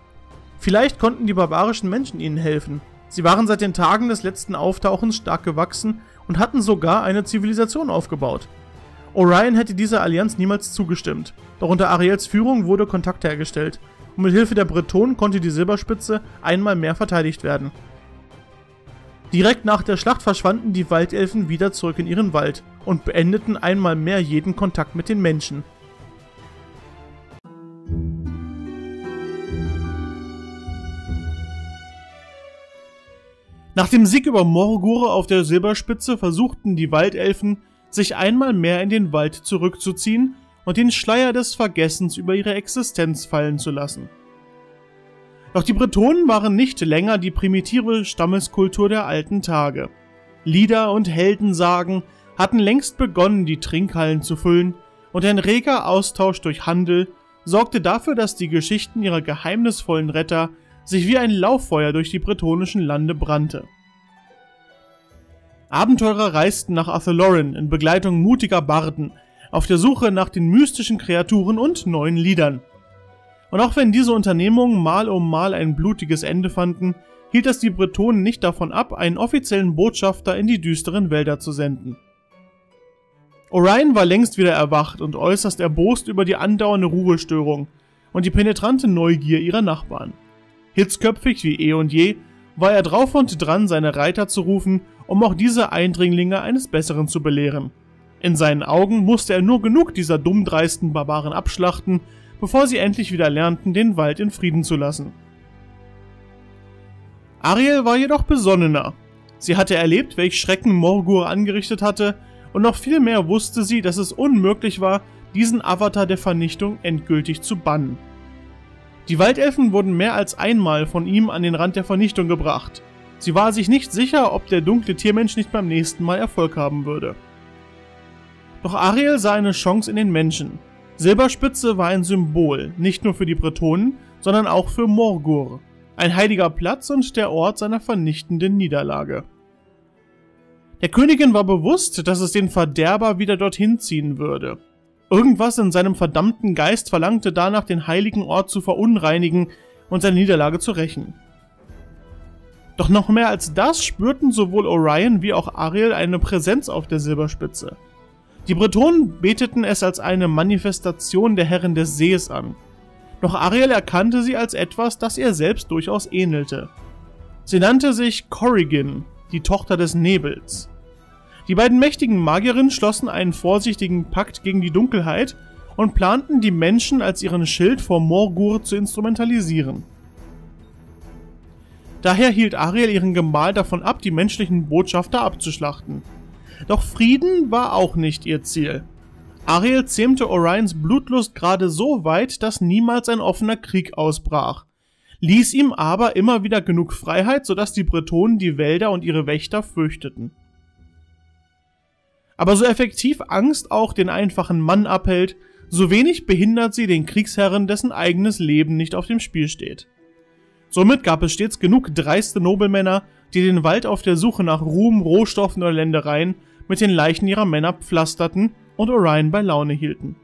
Vielleicht konnten die barbarischen Menschen ihnen helfen. Sie waren seit den Tagen des letzten Auftauchens stark gewachsen und hatten sogar eine Zivilisation aufgebaut. Orion hätte dieser Allianz niemals zugestimmt, doch unter Ariels Führung wurde Kontakt hergestellt und mit Hilfe der Bretonen konnte die Silberspitze einmal mehr verteidigt werden. Direkt nach der Schlacht verschwanden die Waldelfen wieder zurück in ihren Wald und beendeten einmal mehr jeden Kontakt mit den Menschen. Nach dem Sieg über Morghur auf der Silberspitze versuchten die Waldelfen, sich einmal mehr in den Wald zurückzuziehen und den Schleier des Vergessens über ihre Existenz fallen zu lassen. Doch die Bretonen waren nicht länger die primitive Stammeskultur der alten Tage. Lieder und Heldensagen hatten längst begonnen, die Trinkhallen zu füllen, und ein reger Austausch durch Handel sorgte dafür, dass die Geschichten ihrer geheimnisvollen Retter sich wie ein Lauffeuer durch die bretonischen Lande brannte. Abenteurer reisten nach Athel Loren in Begleitung mutiger Barden, auf der Suche nach den mystischen Kreaturen und neuen Liedern. Und auch wenn diese Unternehmungen mal um mal ein blutiges Ende fanden, hielt das die Bretonen nicht davon ab, einen offiziellen Botschafter in die düsteren Wälder zu senden. Orion war längst wieder erwacht und äußerst erbost über die andauernde Ruhestörung und die penetrante Neugier ihrer Nachbarn. Hitzköpfig wie eh und je, war er drauf und dran, seine Reiter zu rufen, um auch diese Eindringlinge eines Besseren zu belehren. In seinen Augen musste er nur genug dieser dummdreisten Barbaren abschlachten, bevor sie endlich wieder lernten, den Wald in Frieden zu lassen. Ariel war jedoch besonnener. Sie hatte erlebt, welch Schrecken Morghur angerichtet hatte, und noch viel mehr wusste sie, dass es unmöglich war, diesen Avatar der Vernichtung endgültig zu bannen. Die Waldelfen wurden mehr als einmal von ihm an den Rand der Vernichtung gebracht. Sie war sich nicht sicher, ob der dunkle Tiermensch nicht beim nächsten Mal Erfolg haben würde. Doch Ariel sah eine Chance in den Menschen. Silberspitze war ein Symbol, nicht nur für die Bretonen, sondern auch für Morghur. Ein heiliger Platz und der Ort seiner vernichtenden Niederlage. Der Königin war bewusst, dass es den Verderber wieder dorthin ziehen würde. Irgendwas in seinem verdammten Geist verlangte danach, den heiligen Ort zu verunreinigen und seine Niederlage zu rächen. Doch noch mehr als das spürten sowohl Orion wie auch Ariel eine Präsenz auf der Silberspitze. Die Bretonen beteten es als eine Manifestation der Herren des Sees an. Doch Ariel erkannte sie als etwas, das ihr selbst durchaus ähnelte. Sie nannte sich Corrigan, die Tochter des Nebels. Die beiden mächtigen Magierinnen schlossen einen vorsichtigen Pakt gegen die Dunkelheit und planten, die Menschen als ihren Schild vor Morghur zu instrumentalisieren. Daher hielt Ariel ihren Gemahl davon ab, die menschlichen Botschafter abzuschlachten. Doch Frieden war auch nicht ihr Ziel. Ariel zähmte Orions Blutlust gerade so weit, dass niemals ein offener Krieg ausbrach, ließ ihm aber immer wieder genug Freiheit, sodass die Bretonen die Wälder und ihre Wächter fürchteten. Aber so effektiv Angst auch den einfachen Mann abhält, so wenig behindert sie den Kriegsherren, dessen eigenes Leben nicht auf dem Spiel steht. Somit gab es stets genug dreiste Nobelmänner, die den Wald auf der Suche nach Ruhm, Rohstoffen oder Ländereien mit den Leichen ihrer Männer pflasterten und Orion bei Laune hielten.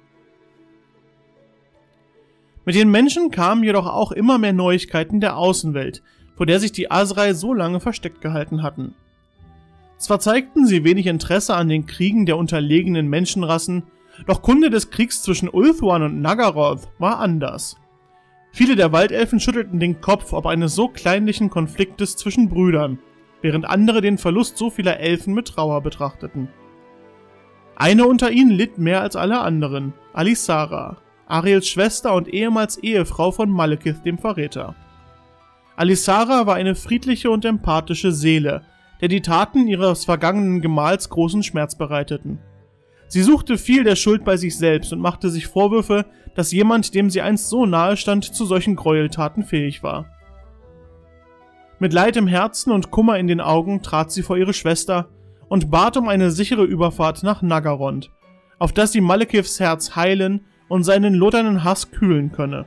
Mit den Menschen kamen jedoch auch immer mehr Neuigkeiten der Außenwelt, vor der sich die Asrai so lange versteckt gehalten hatten. Zwar zeigten sie wenig Interesse an den Kriegen der unterlegenen Menschenrassen, doch Kunde des Kriegs zwischen Ulthuan und Naggaroth war anders. Viele der Waldelfen schüttelten den Kopf ob eines so kleinlichen Konfliktes zwischen Brüdern, während andere den Verlust so vieler Elfen mit Trauer betrachteten. Eine unter ihnen litt mehr als alle anderen, Alisara, Ariels Schwester und ehemals Ehefrau von Malekith, dem Verräter. Alisara war eine friedliche und empathische Seele, der die Taten ihres vergangenen Gemahls großen Schmerz bereiteten. Sie suchte viel der Schuld bei sich selbst und machte sich Vorwürfe, dass jemand, dem sie einst so nahe stand, zu solchen Gräueltaten fähig war. Mit Leid im Herzen und Kummer in den Augen trat sie vor ihre Schwester und bat um eine sichere Überfahrt nach Naggaroth, auf dass sie Malekiths Herz heilen und seinen lodernden Hass kühlen könne.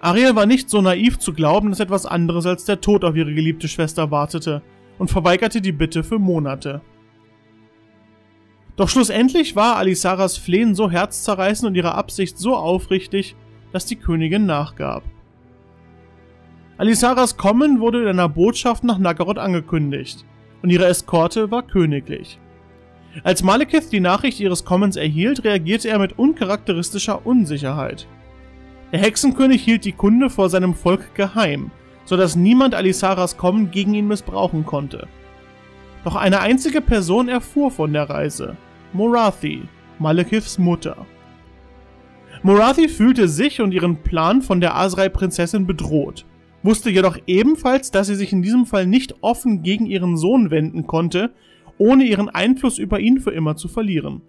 Ariel war nicht so naiv zu glauben, dass etwas anderes als der Tod auf ihre geliebte Schwester wartete und verweigerte die Bitte für Monate. Doch schlussendlich war Alisaras Flehen so herzzerreißend und ihre Absicht so aufrichtig, dass die Königin nachgab. Alisaras Kommen wurde in einer Botschaft nach Naggaroth angekündigt und ihre Eskorte war königlich. Als Malekith die Nachricht ihres Kommens erhielt, reagierte er mit uncharakteristischer Unsicherheit. Der Hexenkönig hielt die Kunde vor seinem Volk geheim, sodass niemand Alisaras Kommen gegen ihn missbrauchen konnte. Doch eine einzige Person erfuhr von der Reise: Morathi, Malekiths Mutter. Morathi fühlte sich und ihren Plan von der Asrai-Prinzessin bedroht, wusste jedoch ebenfalls, dass sie sich in diesem Fall nicht offen gegen ihren Sohn wenden konnte, ohne ihren Einfluss über ihn für immer zu verlieren.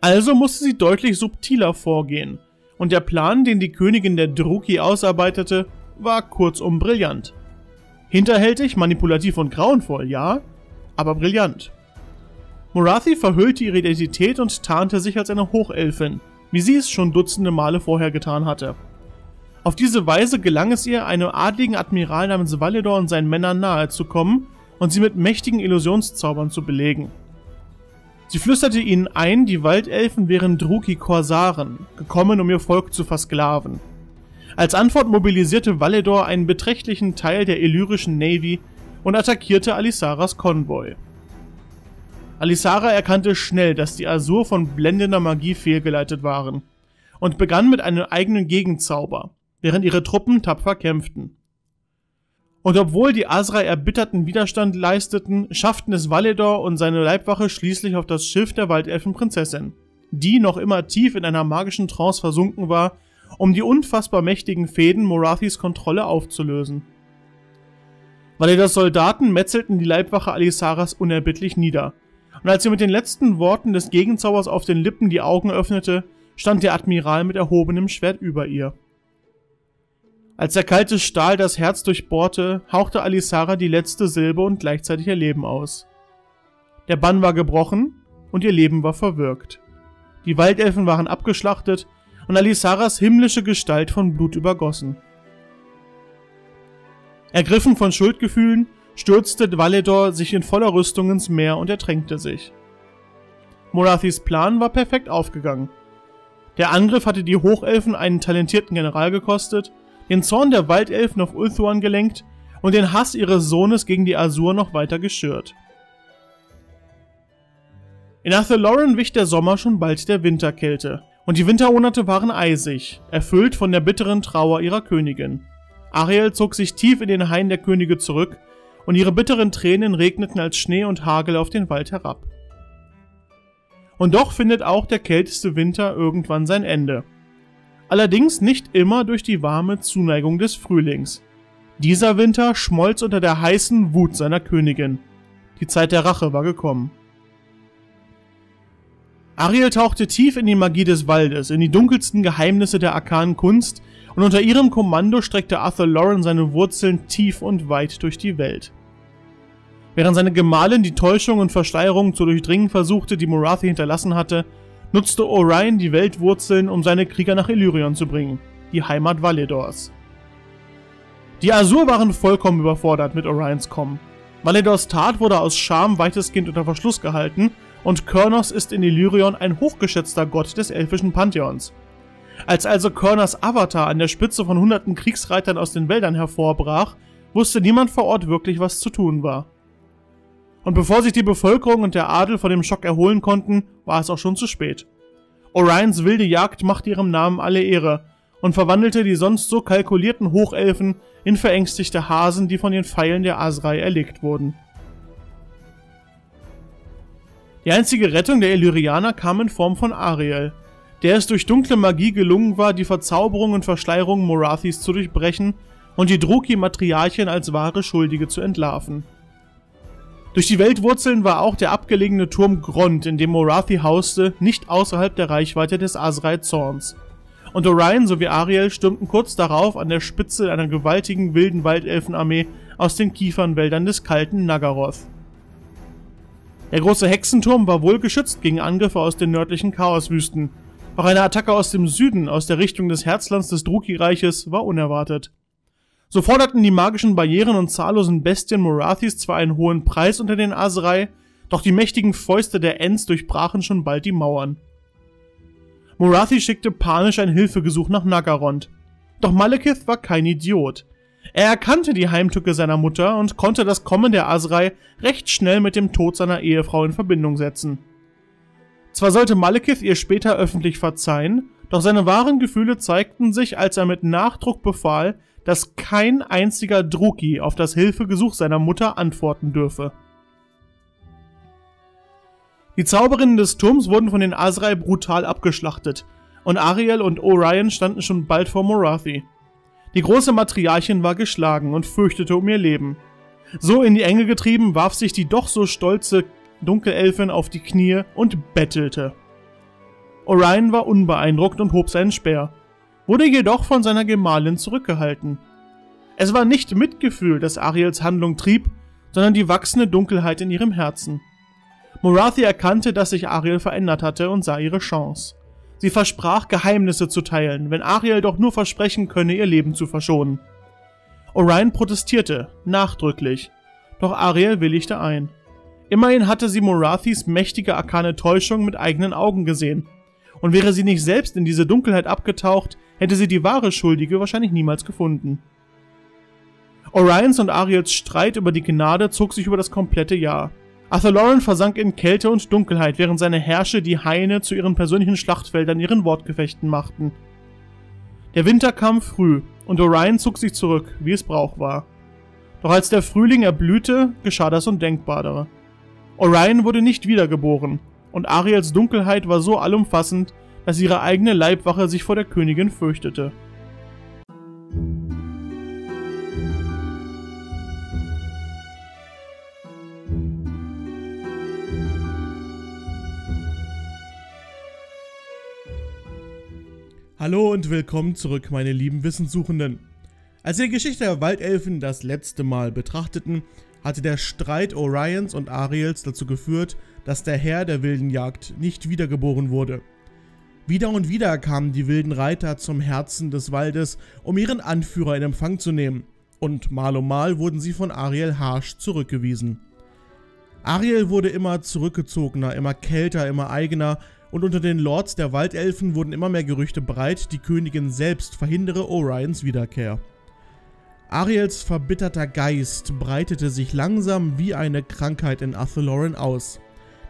Also musste sie deutlich subtiler vorgehen, und der Plan, den die Königin der Druki ausarbeitete, war kurzum brillant. Hinterhältig, manipulativ und grauenvoll, ja, aber brillant. Morathi verhüllte ihre Identität und tarnte sich als eine Hochelfin, wie sie es schon dutzende Male vorher getan hatte. Auf diese Weise gelang es ihr, einem adligen Admiral namens Valedor und seinen Männern nahe zu kommen und sie mit mächtigen Illusionszaubern zu belegen. Sie flüsterte ihnen ein, die Waldelfen wären Druki-Korsaren, gekommen, um ihr Volk zu versklaven. Als Antwort mobilisierte Valedor einen beträchtlichen Teil der illyrischen Navy und attackierte Alisaras Konvoi. Alisara erkannte schnell, dass die Asur von blendender Magie fehlgeleitet waren und begann mit einem eigenen Gegenzauber, während ihre Truppen tapfer kämpften. Und obwohl die Asrai erbitterten Widerstand leisteten, schafften es Valedor und seine Leibwache schließlich auf das Schiff der Waldelfenprinzessin, die noch immer tief in einer magischen Trance versunken war, um die unfassbar mächtigen Fäden Morathis Kontrolle aufzulösen. Valedors Soldaten metzelten die Leibwache Alisaras unerbittlich nieder, und als sie mit den letzten Worten des Gegenzaubers auf den Lippen die Augen öffnete, stand der Admiral mit erhobenem Schwert über ihr. Als der kalte Stahl das Herz durchbohrte, hauchte Alisara die letzte Silbe und gleichzeitig ihr Leben aus. Der Bann war gebrochen und ihr Leben war verwirkt. Die Waldelfen waren abgeschlachtet und Alisaras himmlische Gestalt von Blut übergossen. Ergriffen von Schuldgefühlen, stürzte Valedor sich in voller Rüstung ins Meer und ertränkte sich. Morathis Plan war perfekt aufgegangen. Der Angriff hatte die Hochelfen einen talentierten General gekostet, den Zorn der Waldelfen auf Ulthuan gelenkt und den Hass ihres Sohnes gegen die Asur noch weiter geschürt. In Athel Loren wich der Sommer schon bald der Winterkälte, und die Wintermonate waren eisig, erfüllt von der bitteren Trauer ihrer Königin. Ariel zog sich tief in den Hain der Könige zurück, und ihre bitteren Tränen regneten als Schnee und Hagel auf den Wald herab. Und doch findet auch der kälteste Winter irgendwann sein Ende. Allerdings nicht immer durch die warme Zuneigung des Frühlings. Dieser Winter schmolz unter der heißen Wut seiner Königin. Die Zeit der Rache war gekommen. Ariel tauchte tief in die Magie des Waldes, in die dunkelsten Geheimnisse der arkanen Kunst, und unter ihrem Kommando streckte Athel Loren seine Wurzeln tief und weit durch die Welt. Während seine Gemahlin die Täuschung und Verschleierung zu durchdringen versuchte, die Morathi hinterlassen hatte, nutzte Orion die Weltwurzeln, um seine Krieger nach Ellyrion zu bringen, die Heimat Valedors. Die Asur waren vollkommen überfordert mit Orions Kommen. Valedors Tat wurde aus Scham weitestgehend unter Verschluss gehalten und Kurnous ist in Ellyrion ein hochgeschätzter Gott des elfischen Pantheons. Als also Kurnous Avatar an der Spitze von hunderten Kriegsreitern aus den Wäldern hervorbrach, wusste niemand vor Ort wirklich, was zu tun war. Und bevor sich die Bevölkerung und der Adel von dem Schock erholen konnten, war es auch schon zu spät. Orions wilde Jagd machte ihrem Namen alle Ehre, und verwandelte die sonst so kalkulierten Hochelfen in verängstigte Hasen, die von den Pfeilen der Asrai erlegt wurden. Die einzige Rettung der Ellyrianer kam in Form von Ariel, der es durch dunkle Magie gelungen war, die Verzauberung und Verschleierung Morathis zu durchbrechen und die Druki-Matriarchen als wahre Schuldige zu entlarven. Durch die Weltwurzeln war auch der abgelegene Turm Grond, in dem Morathi hauste, nicht außerhalb der Reichweite des Asrai-Zorns. Und Orion sowie Ariel stürmten kurz darauf an der Spitze einer gewaltigen wilden Waldelfenarmee aus den Kiefernwäldern des kalten Naggaroth. Der große Hexenturm war wohl geschützt gegen Angriffe aus den nördlichen Chaoswüsten, doch eine Attacke aus dem Süden, aus der Richtung des Herzlands des Druki-Reiches, war unerwartet. So forderten die magischen Barrieren und zahllosen Bestien Morathis zwar einen hohen Preis unter den Asrai, doch die mächtigen Fäuste der Ents durchbrachen schon bald die Mauern. Morathi schickte panisch ein Hilfegesuch nach Naggaroth. Doch Malekith war kein Idiot. Er erkannte die Heimtücke seiner Mutter und konnte das Kommen der Asrai recht schnell mit dem Tod seiner Ehefrau in Verbindung setzen. Zwar sollte Malekith ihr später öffentlich verzeihen, doch seine wahren Gefühle zeigten sich, als er mit Nachdruck befahl, dass kein einziger Druki auf das Hilfegesuch seiner Mutter antworten dürfe. Die Zauberinnen des Turms wurden von den Asrai brutal abgeschlachtet, und Ariel und Orion standen schon bald vor Morathi. Die große Matriarchin war geschlagen und fürchtete um ihr Leben. So in die Enge getrieben, warf sich die doch so stolze Dunkelelfin auf die Knie und bettelte. Orion war unbeeindruckt und hob seinen Speer, wurde jedoch von seiner Gemahlin zurückgehalten. Es war nicht Mitgefühl, das Ariels Handlung trieb, sondern die wachsende Dunkelheit in ihrem Herzen. Morathi erkannte, dass sich Ariel verändert hatte und sah ihre Chance. Sie versprach, Geheimnisse zu teilen, wenn Ariel doch nur versprechen könne, ihr Leben zu verschonen. Orion protestierte, nachdrücklich, doch Ariel willigte ein. Immerhin hatte sie Morathis mächtige arkane Täuschung mit eigenen Augen gesehen, und wäre sie nicht selbst in diese Dunkelheit abgetaucht, hätte sie die wahre Schuldige wahrscheinlich niemals gefunden. Orions und Ariels Streit über die Gnade zog sich über das komplette Jahr. Athel Loren versank in Kälte und Dunkelheit, während seine Herrscher die Haine zu ihren persönlichen Schlachtfeldern ihren Wortgefechten machten. Der Winter kam früh, und Orion zog sich zurück, wie es Brauch war. Doch als der Frühling erblühte, geschah das Undenkbare. Orion wurde nicht wiedergeboren, und Ariels Dunkelheit war so allumfassend, dass ihre eigene Leibwache sich vor der Königin fürchtete. Hallo und willkommen zurück, meine lieben Wissenssuchenden. Als wir die Geschichte der Waldelfen das letzte Mal betrachteten, hatte der Streit Orions und Ariels dazu geführt, dass der Herr der wilden Jagd nicht wiedergeboren wurde. Wieder und wieder kamen die wilden Reiter zum Herzen des Waldes, um ihren Anführer in Empfang zu nehmen, und mal um mal wurden sie von Ariel harsch zurückgewiesen. Ariel wurde immer zurückgezogener, immer kälter, immer eigener, und unter den Lords der Waldelfen wurden immer mehr Gerüchte breit, die Königin selbst verhindere Orions Wiederkehr. Ariels verbitterter Geist breitete sich langsam wie eine Krankheit in Athel Loren aus.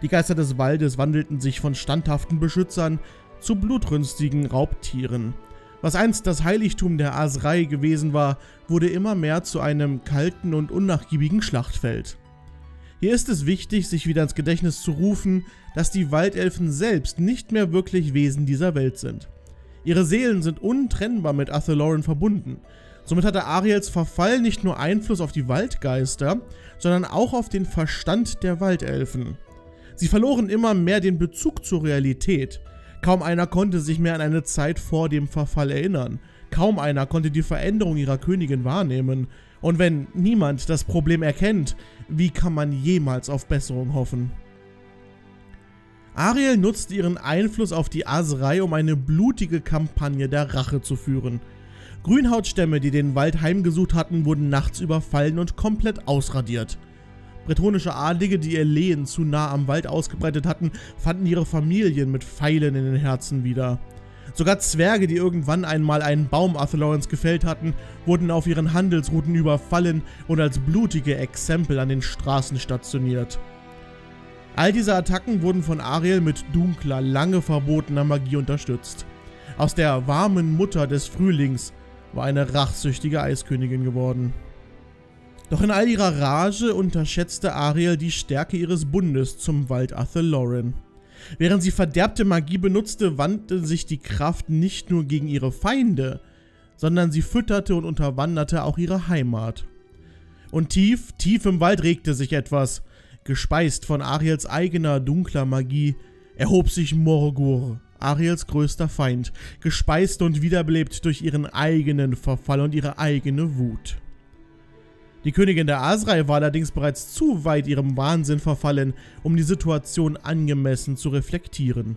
Die Geister des Waldes wandelten sich von standhaften Beschützern zu blutrünstigen Raubtieren. Was einst das Heiligtum der Asrai gewesen war, wurde immer mehr zu einem kalten und unnachgiebigen Schlachtfeld. Hier ist es wichtig, sich wieder ins Gedächtnis zu rufen, dass die Waldelfen selbst nicht mehr wirklich Wesen dieser Welt sind. Ihre Seelen sind untrennbar mit Athel Loren verbunden. Somit hatte Ariels Verfall nicht nur Einfluss auf die Waldgeister, sondern auch auf den Verstand der Waldelfen. Sie verloren immer mehr den Bezug zur Realität. Kaum einer konnte sich mehr an eine Zeit vor dem Verfall erinnern. Kaum einer konnte die Veränderung ihrer Königin wahrnehmen. Und wenn niemand das Problem erkennt, wie kann man jemals auf Besserung hoffen? Ariel nutzte ihren Einfluss auf die Asrai, um eine blutige Kampagne der Rache zu führen. Grünhautstämme, die den Wald heimgesucht hatten, wurden nachts überfallen und komplett ausradiert. Bretonische Adlige, die ihr Lehen zu nah am Wald ausgebreitet hatten, fanden ihre Familien mit Pfeilen in den Herzen wieder. Sogar Zwerge, die irgendwann einmal einen Baum Athel Lorens gefällt hatten, wurden auf ihren Handelsrouten überfallen und als blutige Exempel an den Straßen stationiert. All diese Attacken wurden von Ariel mit dunkler, lange verbotener Magie unterstützt. Aus der warmen Mutter des Frühlings war eine rachsüchtige Eiskönigin geworden. Doch in all ihrer Rage unterschätzte Ariel die Stärke ihres Bundes zum Wald Athel Loren. Während sie verderbte Magie benutzte, wandte sich die Kraft nicht nur gegen ihre Feinde, sondern sie fütterte und unterwanderte auch ihre Heimat. Und tief, tief im Wald regte sich etwas. Gespeist von Ariels eigener dunkler Magie erhob sich Morghur, Ariels größter Feind, gespeist und wiederbelebt durch ihren eigenen Verfall und ihre eigene Wut. Die Königin der Asrai war allerdings bereits zu weit ihrem Wahnsinn verfallen, um die Situation angemessen zu reflektieren.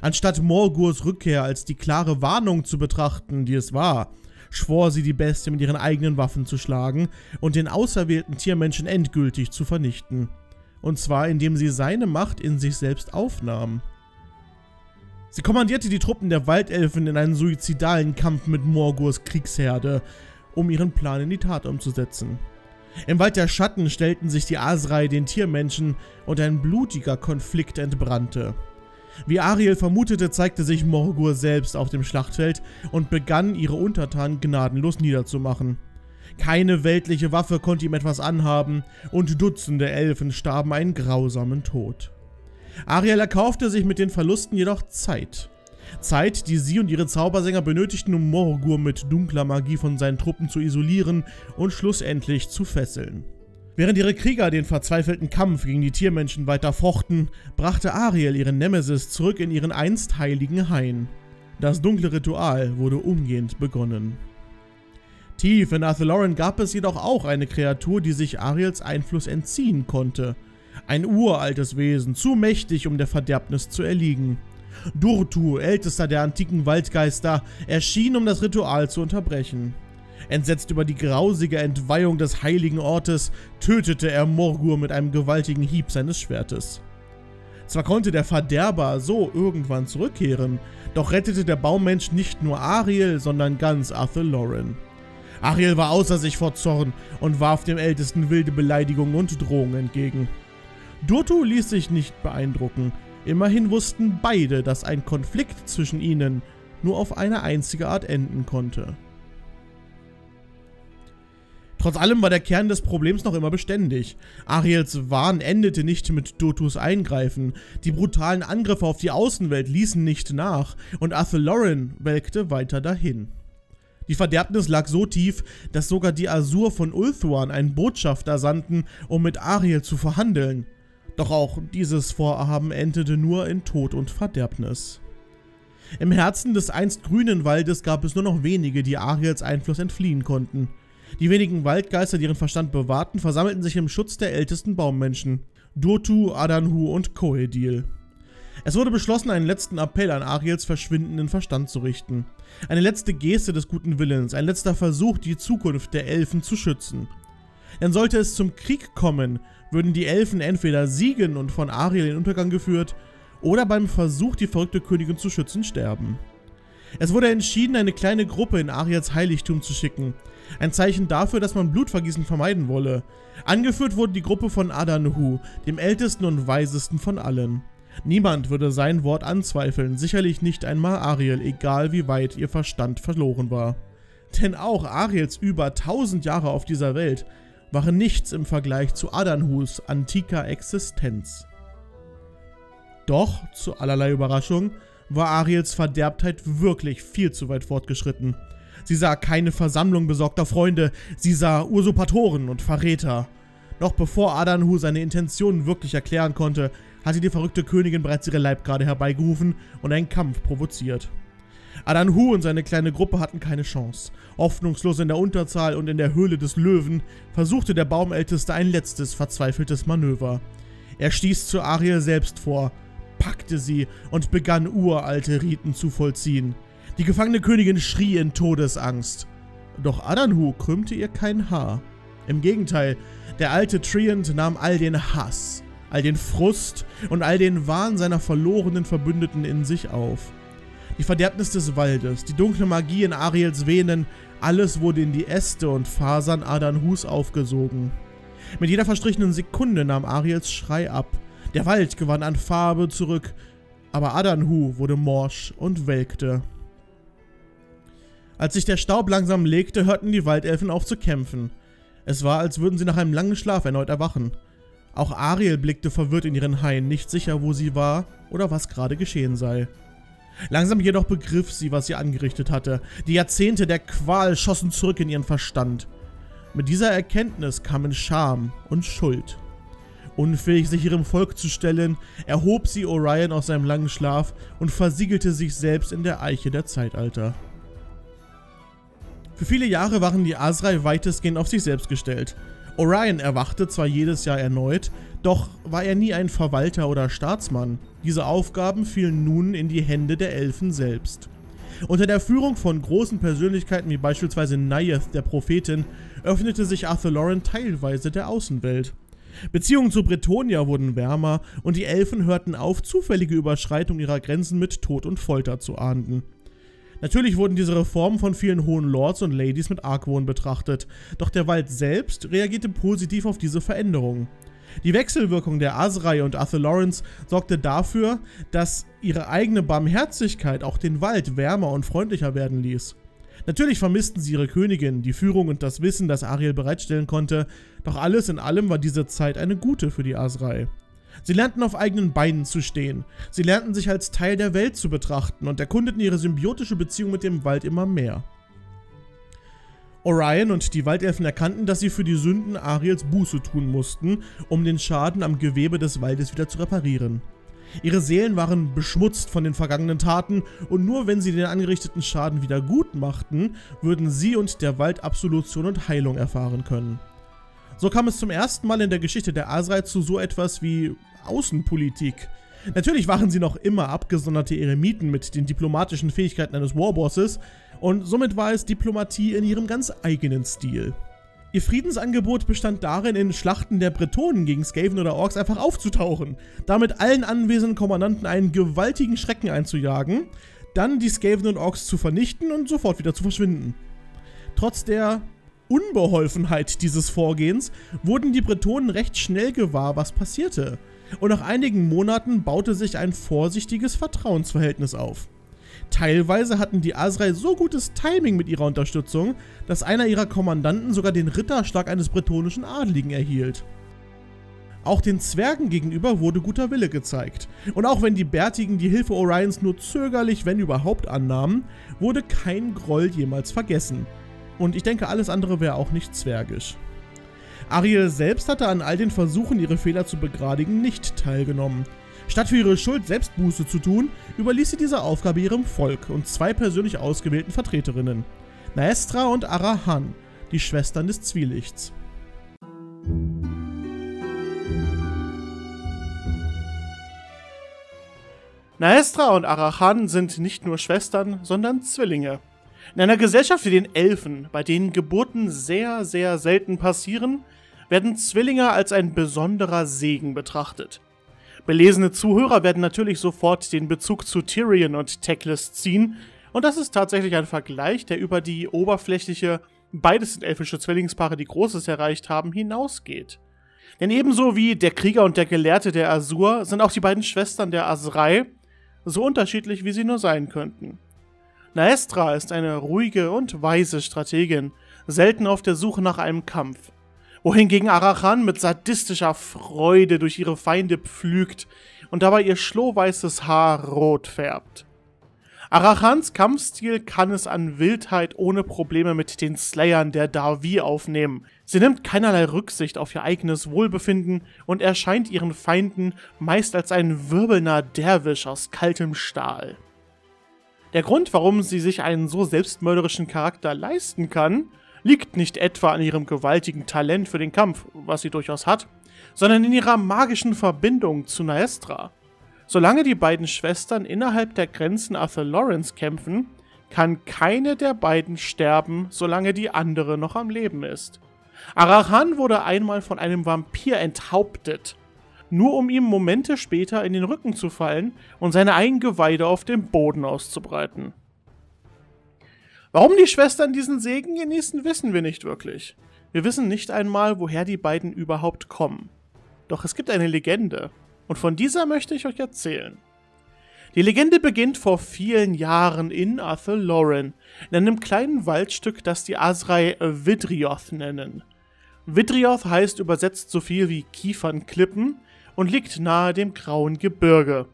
Anstatt Morghurs Rückkehr als die klare Warnung zu betrachten, die es war, schwor sie, die Bestie mit ihren eigenen Waffen zu schlagen und den auserwählten Tiermenschen endgültig zu vernichten. Und zwar, indem sie seine Macht in sich selbst aufnahm. Sie kommandierte die Truppen der Waldelfen in einen suizidalen Kampf mit Morghurs Kriegsherde, um ihren Plan in die Tat umzusetzen. Im Wald der Schatten stellten sich die Asrai den Tiermenschen und ein blutiger Konflikt entbrannte. Wie Ariel vermutete, zeigte sich Morghur selbst auf dem Schlachtfeld und begann, ihre Untertanen gnadenlos niederzumachen. Keine weltliche Waffe konnte ihm etwas anhaben und Dutzende Elfen starben einen grausamen Tod. Ariel erkaufte sich mit den Verlusten jedoch Zeit. Zeit, die sie und ihre Zaubersänger benötigten, um Morghur mit dunkler Magie von seinen Truppen zu isolieren und schlussendlich zu fesseln. Während ihre Krieger den verzweifelten Kampf gegen die Tiermenschen weiter fochten, brachte Ariel ihren Nemesis zurück in ihren einst heiligen Hain. Das dunkle Ritual wurde umgehend begonnen. Tief in Athel Loren gab es jedoch auch eine Kreatur, die sich Ariels Einfluss entziehen konnte. Ein uraltes Wesen, zu mächtig, um der Verderbnis zu erliegen. Durthu, ältester der antiken Waldgeister, erschien, um das Ritual zu unterbrechen. Entsetzt über die grausige Entweihung des heiligen Ortes, tötete er Morghur mit einem gewaltigen Hieb seines Schwertes. Zwar konnte der Verderber so irgendwann zurückkehren, doch rettete der Baummensch nicht nur Ariel, sondern ganz Athel Loren. Ariel war außer sich vor Zorn und warf dem Ältesten wilde Beleidigungen und Drohungen entgegen. Durthu ließ sich nicht beeindrucken. Immerhin wussten beide, dass ein Konflikt zwischen ihnen nur auf eine einzige Art enden konnte. Trotz allem war der Kern des Problems noch immer beständig. Ariels Wahn endete nicht mit Durthus Eingreifen, die brutalen Angriffe auf die Außenwelt ließen nicht nach und Athel Loren welkte weiter dahin. Die Verderbnis lag so tief, dass sogar die Asur von Ulthuan einen Botschafter sandten, um mit Ariel zu verhandeln. Doch auch dieses Vorhaben endete nur in Tod und Verderbnis. Im Herzen des einst grünen Waldes gab es nur noch wenige, die Ariels Einfluss entfliehen konnten. Die wenigen Waldgeister, die ihren Verstand bewahrten, versammelten sich im Schutz der ältesten Baummenschen, Durthu, Adanhu und Coeddil. Es wurde beschlossen, einen letzten Appell an Ariels verschwindenden Verstand zu richten. Eine letzte Geste des guten Willens, ein letzter Versuch, die Zukunft der Elfen zu schützen. Denn sollte es zum Krieg kommen, würden die Elfen entweder siegen und von Ariel in den Untergang geführt, oder beim Versuch, die verrückte Königin zu schützen, sterben. Es wurde entschieden, eine kleine Gruppe in Ariels Heiligtum zu schicken. Ein Zeichen dafür, dass man Blutvergießen vermeiden wolle. Angeführt wurde die Gruppe von Adanhu, dem ältesten und weisesten von allen. Niemand würde sein Wort anzweifeln, sicherlich nicht einmal Ariel, egal wie weit ihr Verstand verloren war. Denn auch Ariels über 1000 Jahre auf dieser Welt waren nichts im Vergleich zu Adanhus antiker Existenz. Doch, zu allerlei Überraschung, war Ariels Verderbtheit wirklich viel zu weit fortgeschritten. Sie sah keine Versammlung besorgter Freunde, sie sah Usurpatoren und Verräter. Noch bevor Adanhu seine Intentionen wirklich erklären konnte, hatte die verrückte Königin bereits ihre Leibgarde herbeigerufen und einen Kampf provoziert. Adanhu und seine kleine Gruppe hatten keine Chance. Hoffnungslos in der Unterzahl und in der Höhle des Löwen versuchte der Baumälteste ein letztes verzweifeltes Manöver. Er stieß zu Ariel selbst vor, packte sie und begann uralte Riten zu vollziehen. Die gefangene Königin schrie in Todesangst. Doch Adanhu krümmte ihr kein Haar. Im Gegenteil, der alte Treant nahm all den Hass, all den Frust und all den Wahn seiner verlorenen Verbündeten in sich auf. Die Verderbnis des Waldes, die dunkle Magie in Ariels Venen, alles wurde in die Äste und Fasern Adanhus aufgesogen. Mit jeder verstrichenen Sekunde nahm Ariels Schrei ab. Der Wald gewann an Farbe zurück, aber Adanhu wurde morsch und welkte. Als sich der Staub langsam legte, hörten die Waldelfen auf zu kämpfen. Es war, als würden sie nach einem langen Schlaf erneut erwachen. Auch Ariel blickte verwirrt in ihren Hain, nicht sicher, wo sie war oder was gerade geschehen sei. Langsam jedoch begriff sie, was sie angerichtet hatte. Die Jahrzehnte der Qual schossen zurück in ihren Verstand. Mit dieser Erkenntnis kamen Scham und Schuld. Unfähig, sich ihrem Volk zu stellen, erhob sie Orion aus seinem langen Schlaf und versiegelte sich selbst in der Eiche der Zeitalter. Für viele Jahre waren die Asrai weitestgehend auf sich selbst gestellt. Orion erwachte zwar jedes Jahr erneut, doch war er nie ein Verwalter oder Staatsmann. Diese Aufgaben fielen nun in die Hände der Elfen selbst. Unter der Führung von großen Persönlichkeiten wie beispielsweise Naestra, der Prophetin, öffnete sich Athel Loren teilweise der Außenwelt. Beziehungen zu Bretonia wurden wärmer und die Elfen hörten auf, zufällige Überschreitung ihrer Grenzen mit Tod und Folter zu ahnden. Natürlich wurden diese Reformen von vielen hohen Lords und Ladies mit Argwohn betrachtet, doch der Wald selbst reagierte positiv auf diese Veränderungen. Die Wechselwirkung der Asrai und Athel Loren sorgte dafür, dass ihre eigene Barmherzigkeit auch den Wald wärmer und freundlicher werden ließ. Natürlich vermissten sie ihre Königin, die Führung und das Wissen, das Ariel bereitstellen konnte, doch alles in allem war diese Zeit eine gute für die Asrai. Sie lernten auf eigenen Beinen zu stehen, sie lernten sich als Teil der Welt zu betrachten und erkundeten ihre symbiotische Beziehung mit dem Wald immer mehr. Orion und die Waldelfen erkannten, dass sie für die Sünden Ariels Buße tun mussten, um den Schaden am Gewebe des Waldes wieder zu reparieren. Ihre Seelen waren beschmutzt von den vergangenen Taten und nur wenn sie den angerichteten Schaden wieder gut machten, würden sie und der Wald Absolution und Heilung erfahren können. So kam es zum ersten Mal in der Geschichte der Asrai zu so etwas wie Außenpolitik. Natürlich waren sie noch immer abgesonderte Eremiten mit den diplomatischen Fähigkeiten eines Warbosses und somit war es Diplomatie in ihrem ganz eigenen Stil. Ihr Friedensangebot bestand darin, in Schlachten der Bretonen gegen Skaven oder Orks einfach aufzutauchen, damit allen anwesenden Kommandanten einen gewaltigen Schrecken einzujagen, dann die Skaven und Orks zu vernichten und sofort wieder zu verschwinden. Trotz der Unbeholfenheit dieses Vorgehens wurden die Bretonen recht schnell gewahr, was passierte, und nach einigen Monaten baute sich ein vorsichtiges Vertrauensverhältnis auf. Teilweise hatten die Asrai so gutes Timing mit ihrer Unterstützung, dass einer ihrer Kommandanten sogar den Ritterschlag eines bretonischen Adligen erhielt. Auch den Zwergen gegenüber wurde guter Wille gezeigt. Und auch wenn die Bärtigen die Hilfe Orions nur zögerlich, wenn überhaupt, annahmen, wurde kein Groll jemals vergessen. Und ich denke, alles andere wäre auch nicht zwergisch. Ariel selbst hatte an all den Versuchen, ihre Fehler zu begradigen, nicht teilgenommen. Statt für ihre Schuld selbst Buße zu tun, überließ sie diese Aufgabe ihrem Volk und zwei persönlich ausgewählten Vertreterinnen, Naestra und Arahan, die Schwestern des Zwielichts. Naestra und Arahan sind nicht nur Schwestern, sondern Zwillinge. In einer Gesellschaft wie den Elfen, bei denen Geburten sehr, sehr selten passieren, werden Zwillinge als ein besonderer Segen betrachtet. Belesene Zuhörer werden natürlich sofort den Bezug zu Tyrion und Teclis ziehen und das ist tatsächlich ein Vergleich, der über die oberflächliche, beides sind elfische Zwillingspaare, die Großes erreicht haben, hinausgeht. Denn ebenso wie der Krieger und der Gelehrte der Asur sind auch die beiden Schwestern der Asrai so unterschiedlich, wie sie nur sein könnten. Naestra ist eine ruhige und weise Strategin, selten auf der Suche nach einem Kampf. Wohingegen Arahan mit sadistischer Freude durch ihre Feinde pflügt und dabei ihr schlohweißes Haar rot färbt. Arahans Kampfstil kann es an Wildheit ohne Probleme mit den Slayern der Da'vi aufnehmen. Sie nimmt keinerlei Rücksicht auf ihr eigenes Wohlbefinden und erscheint ihren Feinden meist als ein wirbelnder Derwisch aus kaltem Stahl. Der Grund, warum sie sich einen so selbstmörderischen Charakter leisten kann, liegt nicht etwa an ihrem gewaltigen Talent für den Kampf, was sie durchaus hat, sondern in ihrer magischen Verbindung zu Naestra. Solange die beiden Schwestern innerhalb der Grenzen Athel Loren kämpfen, kann keine der beiden sterben, solange die andere noch am Leben ist. Arahan wurde einmal von einem Vampir enthauptet, nur um ihm Momente später in den Rücken zu fallen und seine Eingeweide auf dem Boden auszubreiten. Warum die Schwestern diesen Segen genießen, wissen wir nicht wirklich. Wir wissen nicht einmal, woher die beiden überhaupt kommen. Doch es gibt eine Legende und von dieser möchte ich euch erzählen. Die Legende beginnt vor vielen Jahren in Athel Loren, in einem kleinen Waldstück, das die Asrai Wydrioth nennen. Wydrioth heißt übersetzt so viel wie Kiefernklippen und liegt nahe dem grauen Gebirge.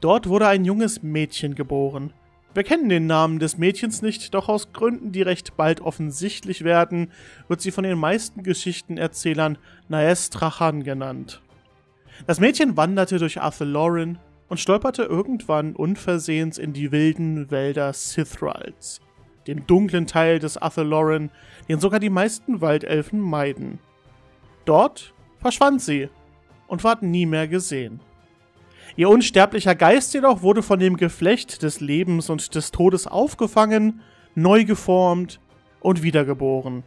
Dort wurde ein junges Mädchen geboren. Wir kennen den Namen des Mädchens nicht, doch aus Gründen, die recht bald offensichtlich werden, wird sie von den meisten Geschichtenerzählern Naestra genannt. Das Mädchen wanderte durch Athel Loren und stolperte irgendwann unversehens in die wilden Wälder Sithrals, den dunklen Teil des Athel Loren, den sogar die meisten Waldelfen meiden. Dort verschwand sie und ward nie mehr gesehen. Ihr unsterblicher Geist jedoch wurde von dem Geflecht des Lebens und des Todes aufgefangen, neu geformt und wiedergeboren.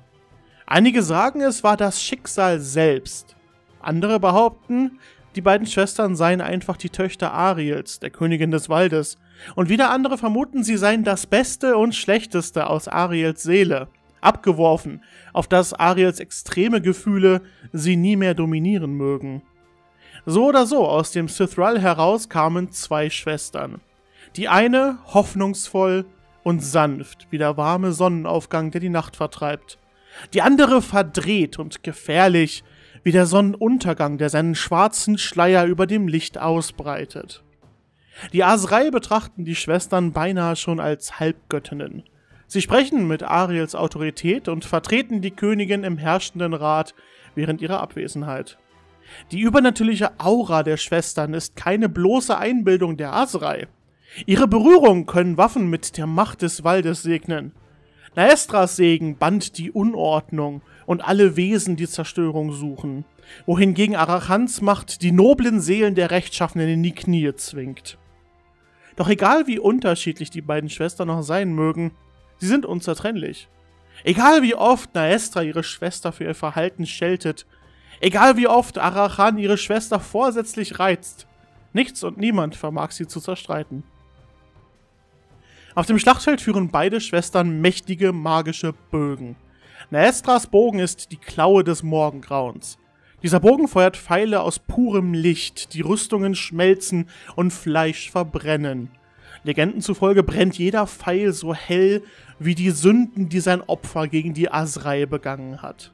Einige sagen, es war das Schicksal selbst. Andere behaupten, die beiden Schwestern seien einfach die Töchter Ariels, der Königin des Waldes, und wieder andere vermuten, sie seien das Beste und Schlechteste aus Ariels Seele, abgeworfen, auf das Ariels extreme Gefühle sie nie mehr dominieren mögen. So oder so, aus dem Sithral heraus kamen zwei Schwestern. Die eine hoffnungsvoll und sanft, wie der warme Sonnenaufgang, der die Nacht vertreibt. Die andere verdreht und gefährlich, wie der Sonnenuntergang, der seinen schwarzen Schleier über dem Licht ausbreitet. Die Asrai betrachten die Schwestern beinahe schon als Halbgöttinnen. Sie sprechen mit Ariels Autorität und vertreten die Königin im herrschenden Rat während ihrer Abwesenheit. Die übernatürliche Aura der Schwestern ist keine bloße Einbildung der Asrai. Ihre Berührungen können Waffen mit der Macht des Waldes segnen. Naestras Segen band die Unordnung und alle Wesen, die Zerstörung suchen, wohingegen Arahans Macht die noblen Seelen der Rechtschaffenen in die Knie zwingt. Doch egal wie unterschiedlich die beiden Schwestern noch sein mögen, sie sind unzertrennlich. Egal wie oft Naestra ihre Schwester für ihr Verhalten scheltet, egal wie oft Arahan ihre Schwester vorsätzlich reizt, nichts und niemand vermag sie zu zerstreiten. Auf dem Schlachtfeld führen beide Schwestern mächtige magische Bögen. Naestras Bogen ist die Klaue des Morgengrauens. Dieser Bogen feuert Pfeile aus purem Licht, die Rüstungen schmelzen und Fleisch verbrennen. Legenden zufolge brennt jeder Pfeil so hell wie die Sünden, die sein Opfer gegen die Asrai begangen hat.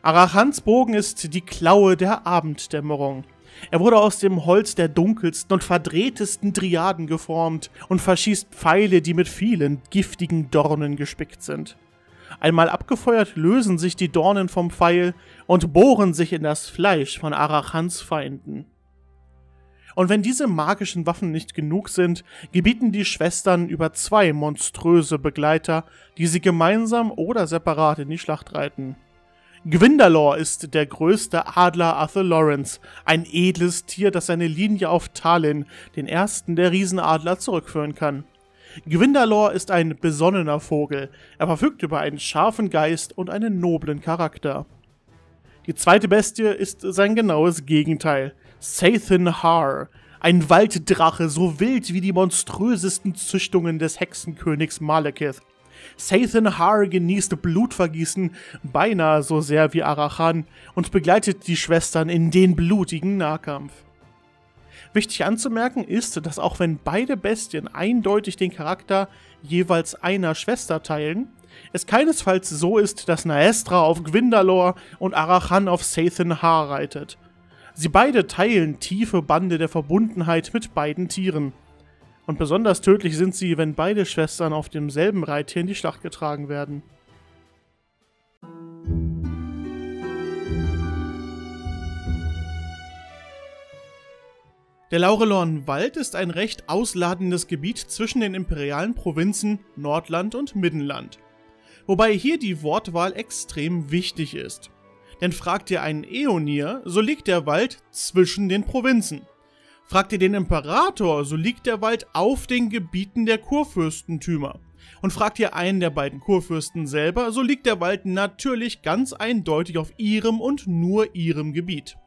Arahans Bogen ist die Klaue der Abenddämmerung. Er wurde aus dem Holz der dunkelsten und verdrehtesten Driaden geformt und verschießt Pfeile, die mit vielen giftigen Dornen gespickt sind. Einmal abgefeuert lösen sich die Dornen vom Pfeil und bohren sich in das Fleisch von Arahans Feinden. Und wenn diese magischen Waffen nicht genug sind, gebieten die Schwestern über zwei monströse Begleiter, die sie gemeinsam oder separat in die Schlacht reiten. Gwindalor ist der größte Adler Athel Lorens, ein edles Tier, das seine Linie auf Talin, den ersten der Riesenadler, zurückführen kann. Gwindalor ist ein besonnener Vogel, er verfügt über einen scharfen Geist und einen noblen Charakter. Die zweite Bestie ist sein genaues Gegenteil, Sathan Har, ein Walddrache, so wild wie die monströsesten Züchtungen des Hexenkönigs Malekith. Sathan Har genießt Blutvergießen beinahe so sehr wie Arahan und begleitet die Schwestern in den blutigen Nahkampf. Wichtig anzumerken ist, dass auch wenn beide Bestien eindeutig den Charakter jeweils einer Schwester teilen, es keinesfalls so ist, dass Naestra auf Gwindalor und Arahan auf Sathan Har reitet. Sie beide teilen tiefe Bande der Verbundenheit mit beiden Tieren. Und besonders tödlich sind sie, wenn beide Schwestern auf demselben Reittier in die Schlacht getragen werden. Der Laurelorn-Wald ist ein recht ausladendes Gebiet zwischen den imperialen Provinzen Nordland und Middenland. Wobei hier die Wortwahl extrem wichtig ist. Denn fragt ihr einen Eonier, so liegt der Wald zwischen den Provinzen. Fragt ihr den Imperator, so liegt der Wald auf den Gebieten der Kurfürstentümer. Und fragt ihr einen der beiden Kurfürsten selber, so liegt der Wald natürlich ganz eindeutig auf ihrem und nur ihrem Gebiet.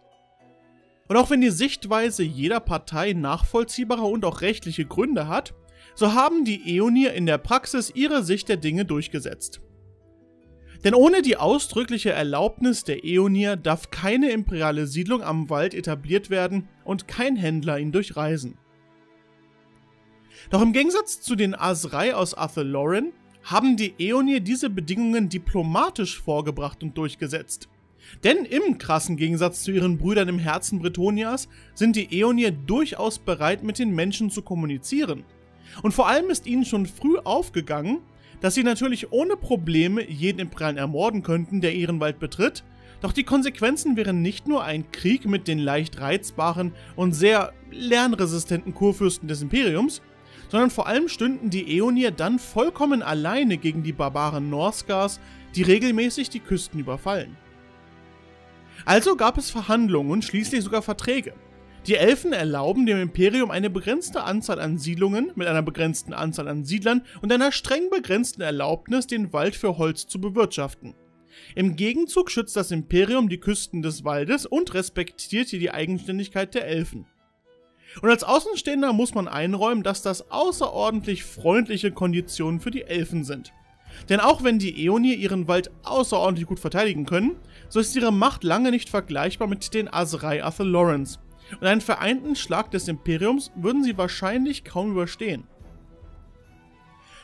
Und auch wenn die Sichtweise jeder Partei nachvollziehbare und auch rechtliche Gründe hat, so haben die Eonier in der Praxis ihre Sicht der Dinge durchgesetzt. Denn ohne die ausdrückliche Erlaubnis der Eonier darf keine imperiale Siedlung am Wald etabliert werden und kein Händler ihn durchreisen. Doch im Gegensatz zu den Asrai aus Athel Loren haben die Eonier diese Bedingungen diplomatisch vorgebracht und durchgesetzt. Denn im krassen Gegensatz zu ihren Brüdern im Herzen Bretonias sind die Eonier durchaus bereit, mit den Menschen zu kommunizieren. Und vor allem ist ihnen schon früh aufgegangen, dass sie natürlich ohne Probleme jeden Imperialen ermorden könnten, der ihren Wald betritt, doch die Konsequenzen wären nicht nur ein Krieg mit den leicht reizbaren und sehr lernresistenten Kurfürsten des Imperiums, sondern vor allem stünden die Eonier dann vollkommen alleine gegen die Barbaren Norskars, die regelmäßig die Küsten überfallen. Also gab es Verhandlungen und schließlich sogar Verträge. Die Elfen erlauben dem Imperium eine begrenzte Anzahl an Siedlungen mit einer begrenzten Anzahl an Siedlern und einer streng begrenzten Erlaubnis, den Wald für Holz zu bewirtschaften. Im Gegenzug schützt das Imperium die Küsten des Waldes und respektiert hier die Eigenständigkeit der Elfen. Und als Außenstehender muss man einräumen, dass das außerordentlich freundliche Konditionen für die Elfen sind. Denn auch wenn die Eonier ihren Wald außerordentlich gut verteidigen können, so ist ihre Macht lange nicht vergleichbar mit den Asrai Athel Lorens. Und einen vereinten Schlag des Imperiums würden sie wahrscheinlich kaum überstehen.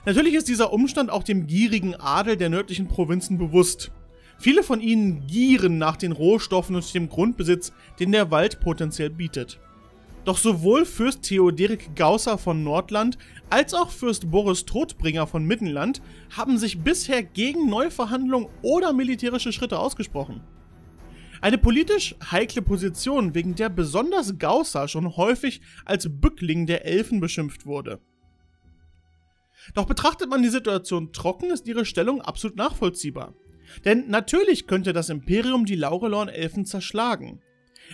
Natürlich ist dieser Umstand auch dem gierigen Adel der nördlichen Provinzen bewusst. Viele von ihnen gieren nach den Rohstoffen und dem Grundbesitz, den der Wald potenziell bietet. Doch sowohl Fürst Theoderik Gausser von Nordland als auch Fürst Boris Todbringer von Middenland haben sich bisher gegen Neuverhandlungen oder militärische Schritte ausgesprochen. Eine politisch heikle Position, wegen der besonders Gausser schon häufig als Bückling der Elfen beschimpft wurde. Doch betrachtet man die Situation trocken, ist ihre Stellung absolut nachvollziehbar. Denn natürlich könnte das Imperium die Laurelorn-Elfen zerschlagen.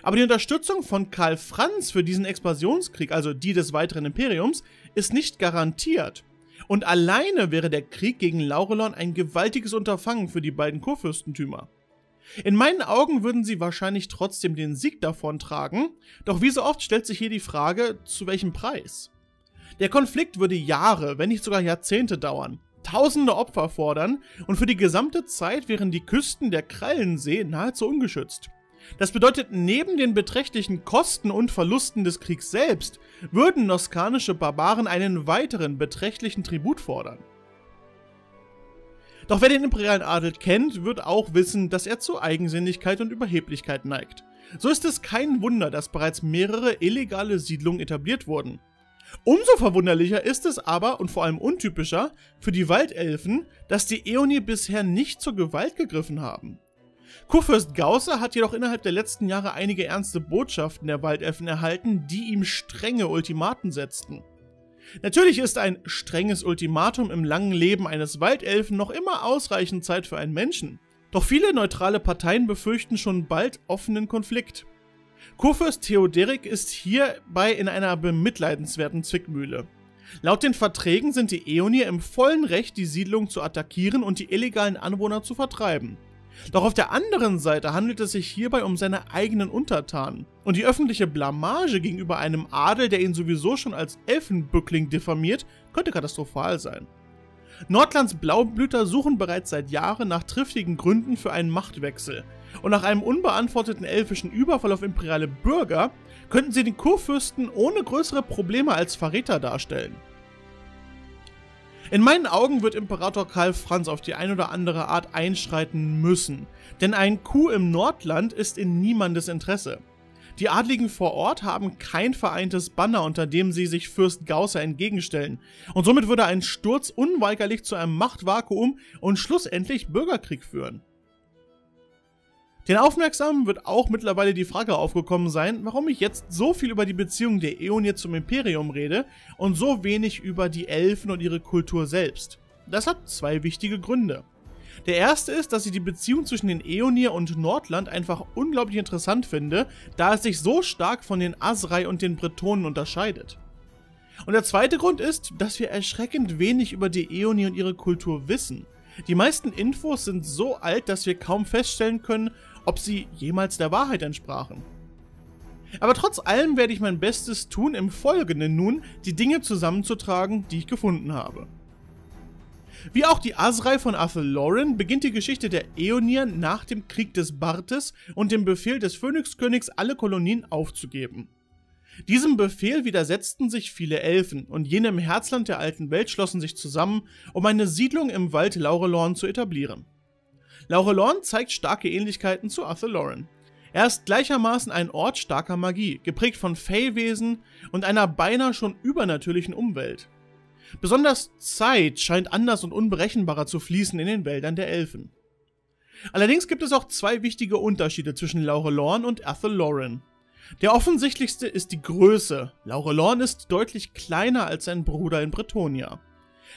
Aber die Unterstützung von Karl Franz für diesen Expansionskrieg, also die des weiteren Imperiums, ist nicht garantiert. Und alleine wäre der Krieg gegen Laurelorn ein gewaltiges Unterfangen für die beiden Kurfürstentümer. In meinen Augen würden sie wahrscheinlich trotzdem den Sieg davontragen, doch wie so oft stellt sich hier die Frage, zu welchem Preis? Der Konflikt würde Jahre, wenn nicht sogar Jahrzehnte dauern, tausende Opfer fordern und für die gesamte Zeit wären die Küsten der Krallensee nahezu ungeschützt. Das bedeutet, neben den beträchtlichen Kosten und Verlusten des Kriegs selbst, würden noskanische Barbaren einen weiteren beträchtlichen Tribut fordern. Doch wer den imperialen Adel kennt, wird auch wissen, dass er zu Eigensinnigkeit und Überheblichkeit neigt. So ist es kein Wunder, dass bereits mehrere illegale Siedlungen etabliert wurden. Umso verwunderlicher ist es aber, und vor allem untypischer, für die Waldelfen, dass die Eonier bisher nicht zur Gewalt gegriffen haben. Kurfürst Gausser hat jedoch innerhalb der letzten Jahre einige ernste Botschaften der Waldelfen erhalten, die ihm strenge Ultimaten setzten. Natürlich ist ein strenges Ultimatum im langen Leben eines Waldelfen noch immer ausreichend Zeit für einen Menschen. Doch viele neutrale Parteien befürchten schon bald offenen Konflikt. Kurfürst Theoderik ist hierbei in einer bemitleidenswerten Zwickmühle. Laut den Verträgen sind die Eonier im vollen Recht, die Siedlung zu attackieren und die illegalen Anwohner zu vertreiben. Doch auf der anderen Seite handelt es sich hierbei um seine eigenen Untertanen. Und die öffentliche Blamage gegenüber einem Adel, der ihn sowieso schon als Elfenbückling diffamiert, könnte katastrophal sein. Nordlands Blaublüter suchen bereits seit Jahren nach triftigen Gründen für einen Machtwechsel. Und nach einem unbeantworteten elfischen Überfall auf imperiale Bürger könnten sie den Kurfürsten ohne größere Probleme als Verräter darstellen. In meinen Augen wird Imperator Karl Franz auf die ein oder andere Art einschreiten müssen, denn ein Coup im Nordland ist in niemandes Interesse. Die Adligen vor Ort haben kein vereintes Banner, unter dem sie sich Fürst Gausser entgegenstellen, und somit würde ein Sturz unweigerlich zu einem Machtvakuum und schlussendlich Bürgerkrieg führen. Den Aufmerksamen wird auch mittlerweile die Frage aufgekommen sein, warum ich jetzt so viel über die Beziehung der Eonier zum Imperium rede und so wenig über die Elfen und ihre Kultur selbst. Das hat zwei wichtige Gründe. Der erste ist, dass ich die Beziehung zwischen den Eonier und Nordland einfach unglaublich interessant finde, da es sich so stark von den Asrai und den Bretonen unterscheidet. Und der zweite Grund ist, dass wir erschreckend wenig über die Eonier und ihre Kultur wissen. Die meisten Infos sind so alt, dass wir kaum feststellen können, ob sie jemals der Wahrheit entsprachen. Aber trotz allem werde ich mein Bestes tun, im Folgenden nun die Dinge zusammenzutragen, die ich gefunden habe. Wie auch die Asrai von Athel Loren beginnt die Geschichte der Eonier nach dem Krieg des Bartes und dem Befehl des Phönixkönigs, alle Kolonien aufzugeben. Diesem Befehl widersetzten sich viele Elfen und jene im Herzland der alten Welt schlossen sich zusammen, um eine Siedlung im Wald Laurelorn zu etablieren. Laurelorn zeigt starke Ähnlichkeiten zu Athel Loren. Er ist gleichermaßen ein Ort starker Magie, geprägt von Fey-Wesen und einer beinahe schon übernatürlichen Umwelt. Besonders Zeit scheint anders und unberechenbarer zu fließen in den Wäldern der Elfen. Allerdings gibt es auch zwei wichtige Unterschiede zwischen Laurelorn und Athel Loren. Der offensichtlichste ist die Größe. Laurelorn ist deutlich kleiner als sein Bruder in Bretonia.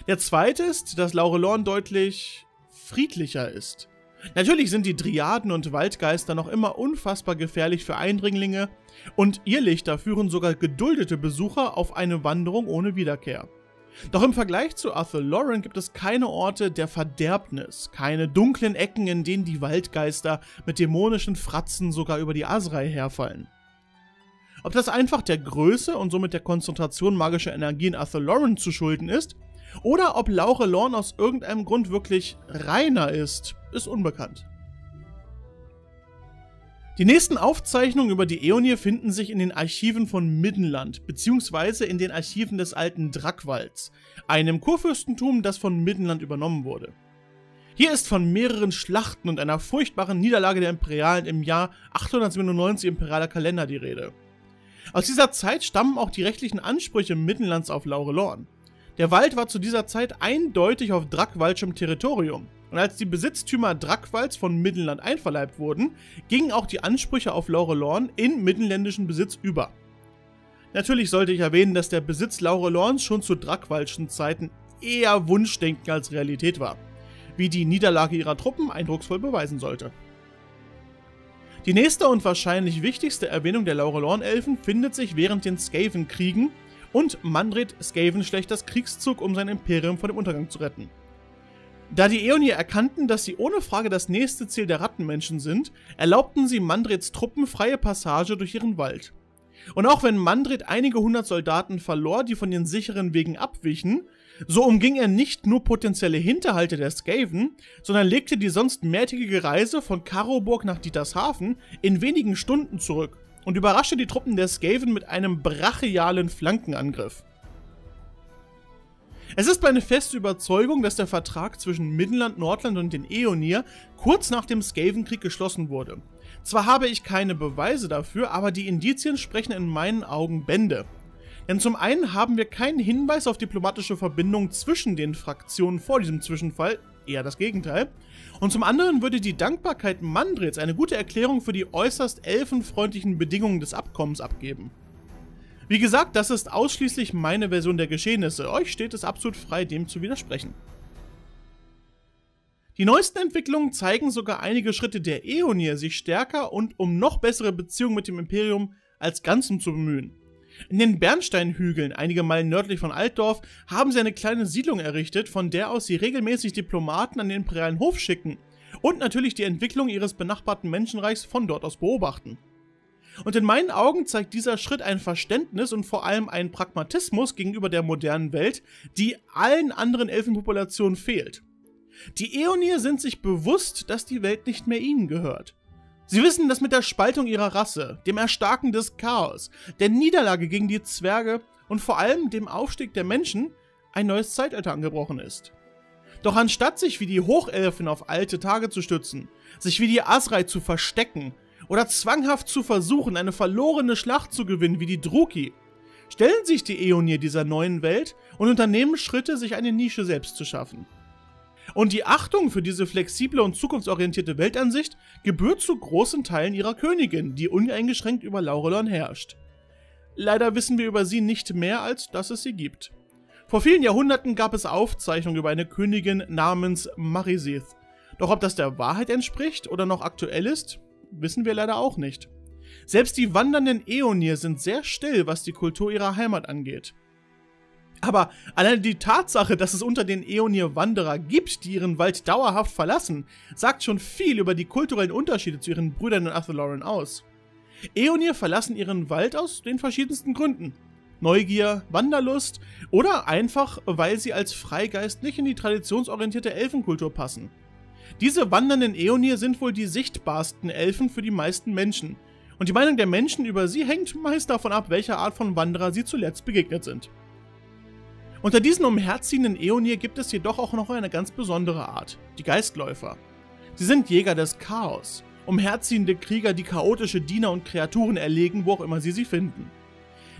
Der zweite ist, dass Laurelorn deutlich friedlicher ist. Natürlich sind die Dryaden und Waldgeister noch immer unfassbar gefährlich für Eindringlinge und Irrlichter führen sogar geduldete Besucher auf eine Wanderung ohne Wiederkehr. Doch im Vergleich zu Athel Loren gibt es keine Orte der Verderbnis, keine dunklen Ecken, in denen die Waldgeister mit dämonischen Fratzen sogar über die Asrai herfallen. Ob das einfach der Größe und somit der Konzentration magischer Energien Athel Loren zu schulden ist, oder ob Laurelorn aus irgendeinem Grund wirklich reiner ist, ist unbekannt. Die nächsten Aufzeichnungen über die Eonier finden sich in den Archiven von Middenland bzw. in den Archiven des alten Drackwalds, einem Kurfürstentum, das von Middenland übernommen wurde. Hier ist von mehreren Schlachten und einer furchtbaren Niederlage der Imperialen im Jahr 897 imperialer Kalender die Rede. Aus dieser Zeit stammen auch die rechtlichen Ansprüche Middenlands auf Laurelorn. Der Wald war zu dieser Zeit eindeutig auf Drackwaldschem Territorium und als die Besitztümer Drackwalds von Middenland einverleibt wurden, gingen auch die Ansprüche auf Laurelorn in middenländischen Besitz über. Natürlich sollte ich erwähnen, dass der Besitz Laurelorns schon zu Drackwaldschen Zeiten eher Wunschdenken als Realität war, wie die Niederlage ihrer Truppen eindrucksvoll beweisen sollte. Die nächste und wahrscheinlich wichtigste Erwähnung der Laurelorn-Elfen findet sich während den Skaven-Kriegen und Mandred Skavenschlechters Kriegszug, um sein Imperium vor dem Untergang zu retten. Da die Eonier erkannten, dass sie ohne Frage das nächste Ziel der Rattenmenschen sind, erlaubten sie Mandreds Truppen freie Passage durch ihren Wald. Und auch wenn Mandred einige hundert Soldaten verlor, die von den sicheren Wegen abwichen, so umging er nicht nur potenzielle Hinterhalte der Skaven, sondern legte die sonst mehrtägige Reise von Karoburg nach Dietershafen in wenigen Stunden zurück und überraschte die Truppen der Skaven mit einem brachialen Flankenangriff. Es ist meine feste Überzeugung, dass der Vertrag zwischen Middenland, Nordland und den Eonier kurz nach dem Skavenkrieg geschlossen wurde. Zwar habe ich keine Beweise dafür, aber die Indizien sprechen in meinen Augen Bände. Denn zum einen haben wir keinen Hinweis auf diplomatische Verbindungen zwischen den Fraktionen vor diesem Zwischenfall, eher das Gegenteil, und zum anderen würde die Dankbarkeit Mandreds eine gute Erklärung für die äußerst elfenfreundlichen Bedingungen des Abkommens abgeben. Wie gesagt, das ist ausschließlich meine Version der Geschehnisse, euch steht es absolut frei, dem zu widersprechen. Die neuesten Entwicklungen zeigen sogar einige Schritte der Eonier, sich stärker und um noch bessere Beziehungen mit dem Imperium als Ganzem zu bemühen. In den Bernsteinhügeln, einige Meilen nördlich von Altdorf, haben sie eine kleine Siedlung errichtet, von der aus sie regelmäßig Diplomaten an den imperialen Hof schicken und natürlich die Entwicklung ihres benachbarten Menschenreichs von dort aus beobachten. Und in meinen Augen zeigt dieser Schritt ein Verständnis und vor allem einen Pragmatismus gegenüber der modernen Welt, die allen anderen Elfenpopulationen fehlt. Die Eonier sind sich bewusst, dass die Welt nicht mehr ihnen gehört. Sie wissen, dass mit der Spaltung ihrer Rasse, dem Erstarken des Chaos, der Niederlage gegen die Zwerge und vor allem dem Aufstieg der Menschen ein neues Zeitalter angebrochen ist. Doch anstatt sich wie die Hochelfen auf alte Tage zu stützen, sich wie die Asrai zu verstecken oder zwanghaft zu versuchen, eine verlorene Schlacht zu gewinnen wie die Druki, stellen sich die Eonier dieser neuen Welt und unternehmen Schritte, sich eine Nische selbst zu schaffen. Und die Achtung für diese flexible und zukunftsorientierte Weltansicht gebührt zu großen Teilen ihrer Königin, die uneingeschränkt über Laurelorn herrscht. Leider wissen wir über sie nicht mehr, als dass es sie gibt. Vor vielen Jahrhunderten gab es Aufzeichnungen über eine Königin namens Mariseth. Doch ob das der Wahrheit entspricht oder noch aktuell ist, wissen wir leider auch nicht. Selbst die wandernden Eonier sind sehr still, was die Kultur ihrer Heimat angeht. Aber allein die Tatsache, dass es unter den Eonier Wanderer gibt, die ihren Wald dauerhaft verlassen, sagt schon viel über die kulturellen Unterschiede zu ihren Brüdern in Athel Loren aus. Eonier verlassen ihren Wald aus den verschiedensten Gründen. Neugier, Wanderlust oder einfach, weil sie als Freigeist nicht in die traditionsorientierte Elfenkultur passen. Diese wandernden Eonier sind wohl die sichtbarsten Elfen für die meisten Menschen und die Meinung der Menschen über sie hängt meist davon ab, welcher Art von Wanderer sie zuletzt begegnet sind. Unter diesen umherziehenden Eonier gibt es jedoch auch noch eine ganz besondere Art, die Geistläufer. Sie sind Jäger des Chaos, umherziehende Krieger, die chaotische Diener und Kreaturen erlegen, wo auch immer sie sie finden.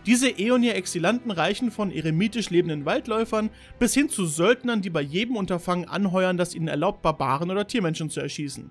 Diese Eonier-Exilanten reichen von eremitisch lebenden Waldläufern bis hin zu Söldnern, die bei jedem Unterfangen anheuern, das ihnen erlaubt, Barbaren oder Tiermenschen zu erschießen.